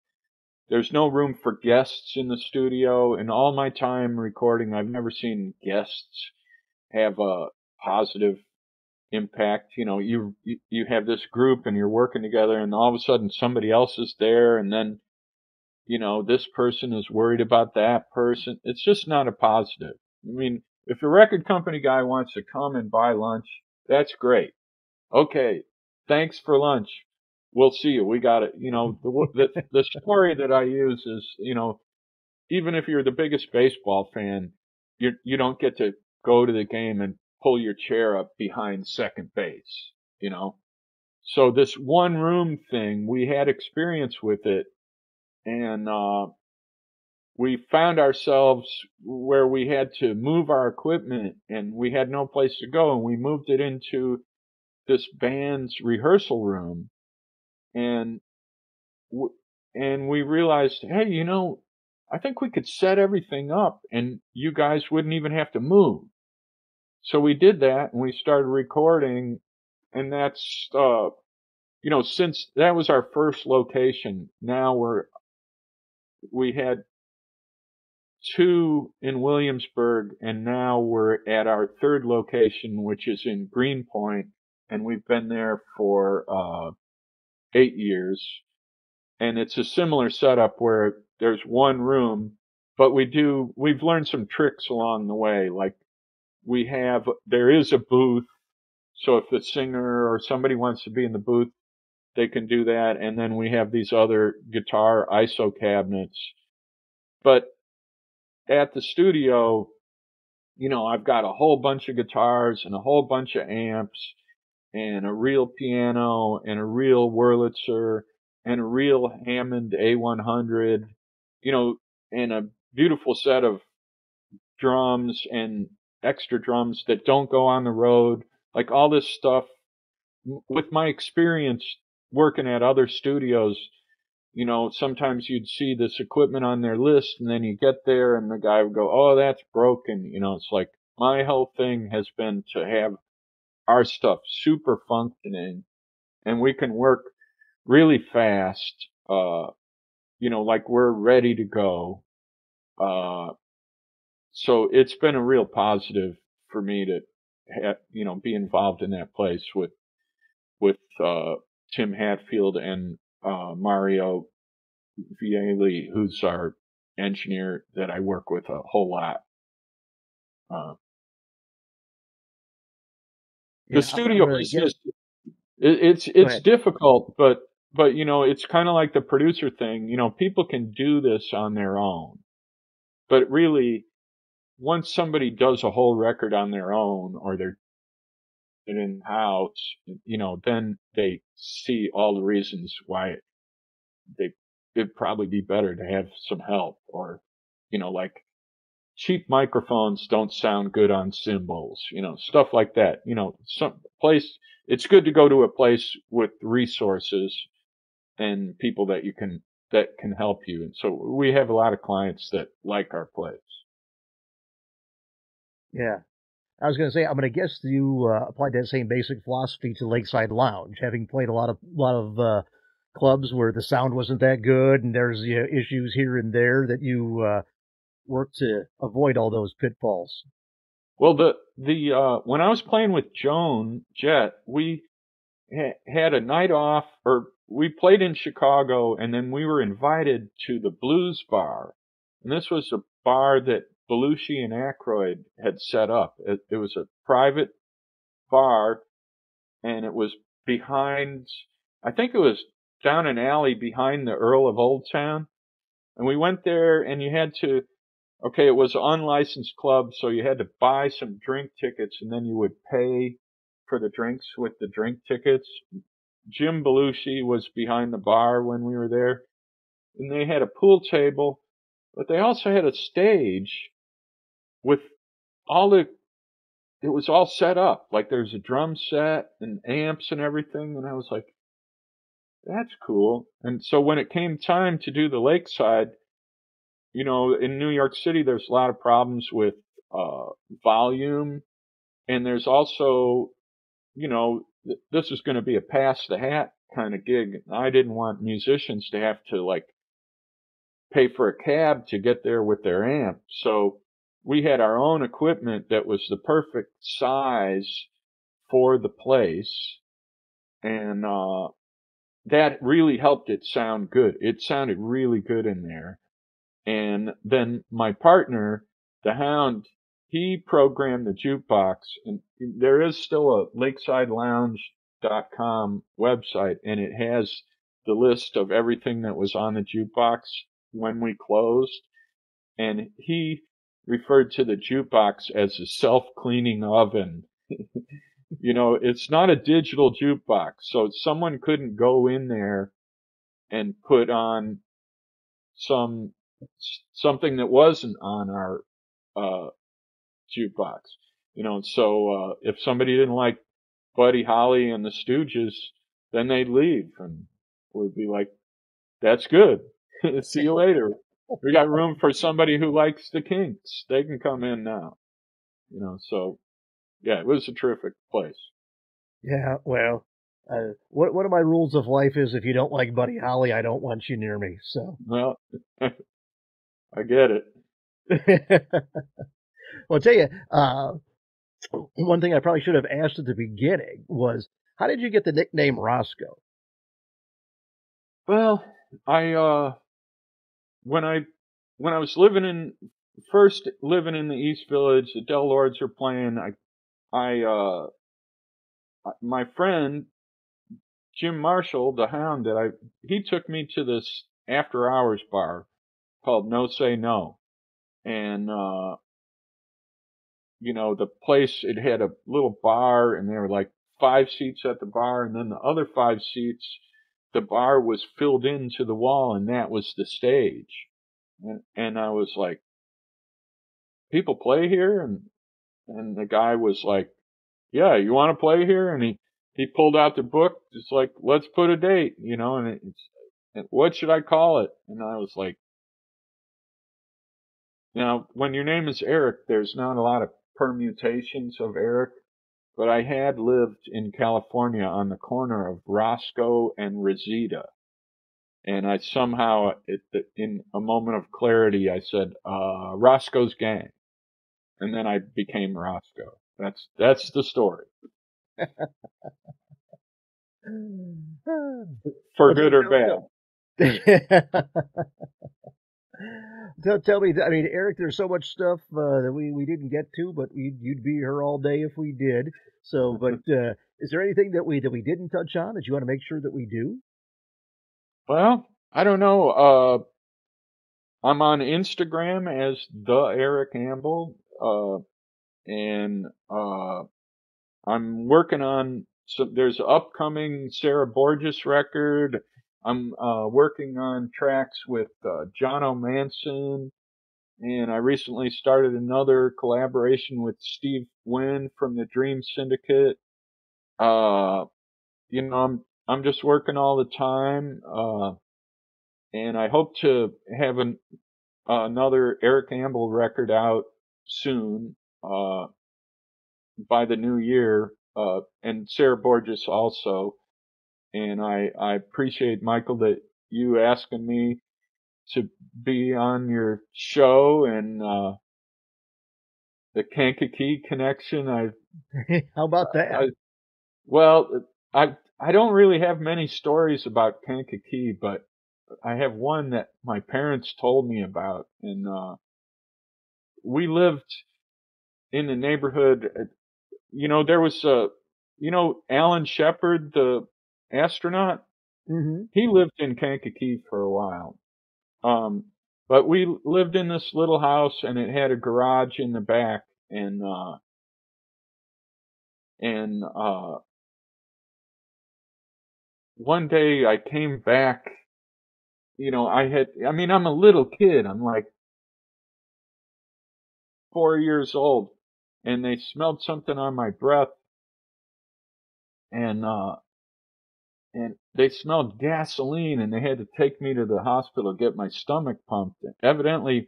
there's no room for guests in the studio. In all my time recording, I've never seen guests have a positive impact. You know, you you have this group and you're working together, and all of a sudden somebody else is there, and then you know, this person is worried about that person. It's just not a positive. I mean, if a record company guy wants to come and buy lunch, that's great. Okay, thanks for lunch. We'll see you. We got it. You know, the, the, the story that I use is, you know, even if you're the biggest baseball fan, you you don't get to go to the game and pull your chair up behind second base, you know. So this one room thing, we had experience with it, and uh we found ourselves where we had to move our equipment, and we had no place to go, and we moved it into this band's rehearsal room, and w and we realized, hey, you know, I think we could set everything up, and you guys wouldn't even have to move. So we did that, and we started recording, and that's, uh, you know, since that was our first location, now we're, we had two in Williamsburg, and now we're at our third location, which is in Greenpoint, and we've been there for uh, eight years. And it's a similar setup where there's one room, but we do, we've learned some tricks along the way. Like we have, there is a booth. So if the singer or somebody wants to be in the booth, they can do that. And then we have these other guitar I S O cabinets. But at the studio, you know, I've got a whole bunch of guitars and a whole bunch of amps and a real piano and a real Wurlitzer and a real Hammond A one hundred, you know, and a beautiful set of drums and extra drums that don't go on the road. Like all this stuff, with my experience working at other studios, you know, sometimes you'd see this equipment on their list, and then you get there and the guy would go, oh, that's broken. You know, it's like my whole thing has been to have our stuff super functioning, and we can work really fast. Uh, you know, like we're ready to go. Uh, so it's been a real positive for me to, you know, be involved in that place with, with, uh, Tim Hatfield and, uh, Mario Vialli, who's our engineer that I work with a whole lot. Uh, yeah, the studio really is just, it's, it's difficult, but, but, you know, it's kind of like the producer thing, you know, people can do this on their own, but really, once somebody does a whole record on their own or they're in house, you know, then they see all the reasons why they, it'd probably be better to have some help, or, you know, like cheap microphones don't sound good on cymbals, you know, stuff like that. You know, some place, it's good to go to a place with resources and people that you can, that can help you. And so we have a lot of clients that like our place. Yeah. I was going to say, I'm going to guess you uh, applied that same basic philosophy to Lakeside Lounge, having played a lot of lot of uh, clubs where the sound wasn't that good, and there's, you know, issues here and there that you uh, worked to avoid all those pitfalls. Well, the the uh, when I was playing with Joan Jett, we ha had a night off, or we played in Chicago, and then we were invited to the Blues Bar, and this was a bar that Belushi and Aykroyd had set up. It, it was a private bar, and it was behind, I think it was down an alley behind the Earl of Old Town. And we went there, and you had to, okay, it was an unlicensed club, so you had to buy some drink tickets, and then you would pay for the drinks with the drink tickets. Jim Belushi was behind the bar when we were there, and they had a pool table, but they also had a stage with all the, it was all set up. Like there's a drum set and amps and everything. And I was like, that's cool. And so when it came time to do the Lakeside, you know, in New York City, there's a lot of problems with, uh, volume. And there's also, you know, th this is going to be a pass the hat kind of gig. I didn't want musicians to have to like pay for a cab to get there with their amp. So we had our own equipment that was the perfect size for the place. And, uh, that really helped it sound good. It sounded really good in there. And then my partner, the Hound, he programmed the jukebox. And there is still a lakeside lounge dot com website, and it has the list of everything that was on the jukebox when we closed. And he referred to the jukebox as a self-cleaning oven. You know, it's not a digital jukebox, so someone couldn't go in there and put on some something that wasn't on our uh jukebox. You know, so uh if somebody didn't like Buddy Holly and the Stooges, then they'd leave and we'd be like, that's good. See you later. We got room for somebody who likes the Kinks. They can come in now. You know, so yeah, it was a terrific place. Yeah, well, uh, what, one of my rules of life is if you don't like Buddy Holly, I don't want you near me. So, well, I get it. Well, I'll tell you, uh, one thing I probably should have asked at the beginning was, how did you get the nickname Roscoe? Well, I uh, when I when I was living in first living in the East Village, the Del Lords were playing. I I, uh, my friend, Jim Marshall, the Hound, that I, he took me to this after hours bar called No Say No. And, uh, you know, the place, it had a little bar and there were like five seats at the bar. And then the other five seats, the bar was filled into the wall and that was the stage. And, and I was like, people play here? And, And the guy was like, yeah, you want to play here? And he, he pulled out the book. It's like, let's put a date, you know, and it's, and what should I call it? And I was like, now, when your name is Eric, there's not a lot of permutations of Eric, but I had lived in California on the corner of Roscoe and Reseda. And I somehow, it, in a moment of clarity, I said, uh, Roscoe's Gang. And then I became Roscoe. That's that's the story. For good or bad. tell, tell me, I mean, Eric, there's so much stuff uh, that we, we didn't get to, but we'd, you'd be here all day if we did. So, but uh, is there anything that we that we didn't touch on that you want to make sure that we do? Well, I don't know. Uh, I'm on Instagram as the Eric Amble. Uh, and, uh, I'm working on, so there's an upcoming Sarah Borges record. I'm, uh, working on tracks with, uh, John O'Manson. And I recently started another collaboration with Steve Wynn from the Dream Syndicate. Uh, you know, I'm, I'm just working all the time. Uh, and I hope to have an, uh, another Eric Amble record out soon, uh, by the new year, uh, and Sarah Borges also. And I, I appreciate, Michael, that you asking me to be on your show and, uh, the Kankakee Connection. I, how about that? I, well, I, I don't really have many stories about Kankakee, but I have one that my parents told me about, and uh, we lived in the neighborhood. You know, there was a, you know, Alan Shepard, the astronaut. Mm-hmm. He lived in Kankakee for a while, um, but we lived in this little house, and it had a garage in the back, and uh, and uh, one day I came back. You know, I had, I mean, I'm a little kid. I'm like four years old, and they smelled something on my breath, and, uh, and they smelled gasoline, and they had to take me to the hospital, get my stomach pumped. Evidently,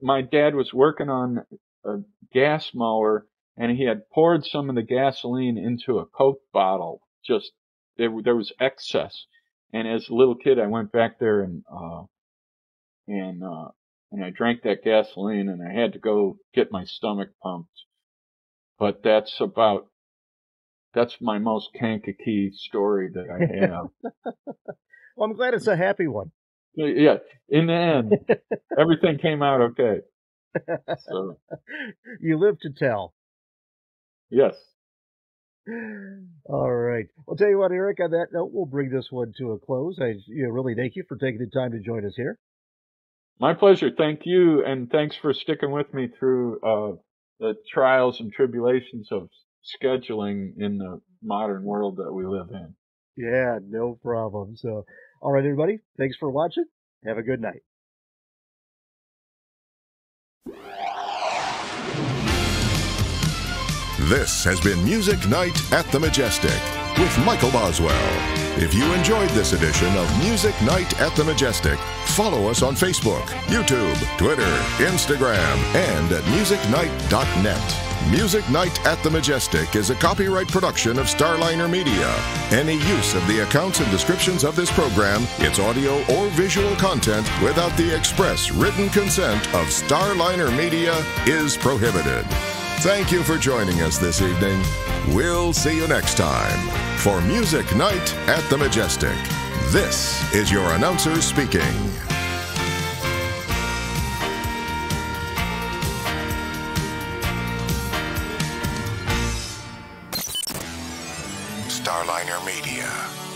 my dad was working on a gas mower, and he had poured some of the gasoline into a Coke bottle. Just, there, there was excess. And as a little kid, I went back there and, uh, and, uh, and I drank that gasoline, and I had to go get my stomach pumped. But that's about that's my most Kankakee story that I have. Well, I'm glad it's a happy one. Yeah, in the end, everything came out okay. So. You live to tell. Yes. All right. Well, tell you what, Eric, on that note, we'll bring this one to a close. I you know, really thank you for taking the time to join us here. My pleasure. Thank you, and thanks for sticking with me through uh, the trials and tribulations of scheduling in the modern world that we live in. Yeah, no problem. So, all right, everybody, thanks for watching. Have a good night. This has been Music Night at the Majestic with Michael Boswell. If you enjoyed this edition of Music Night at the Majestic, follow us on Facebook, YouTube, Twitter, Instagram, and at music night dot net. Music Night at the Majestic is a copyright production of Starliner Media. Any use of the accounts and descriptions of this program, its audio or visual content, without the express written consent of Starliner Media is prohibited. Thank you for joining us this evening. We'll see you next time for Music Night at the Majestic. This is your announcer speaking. Starliner Media.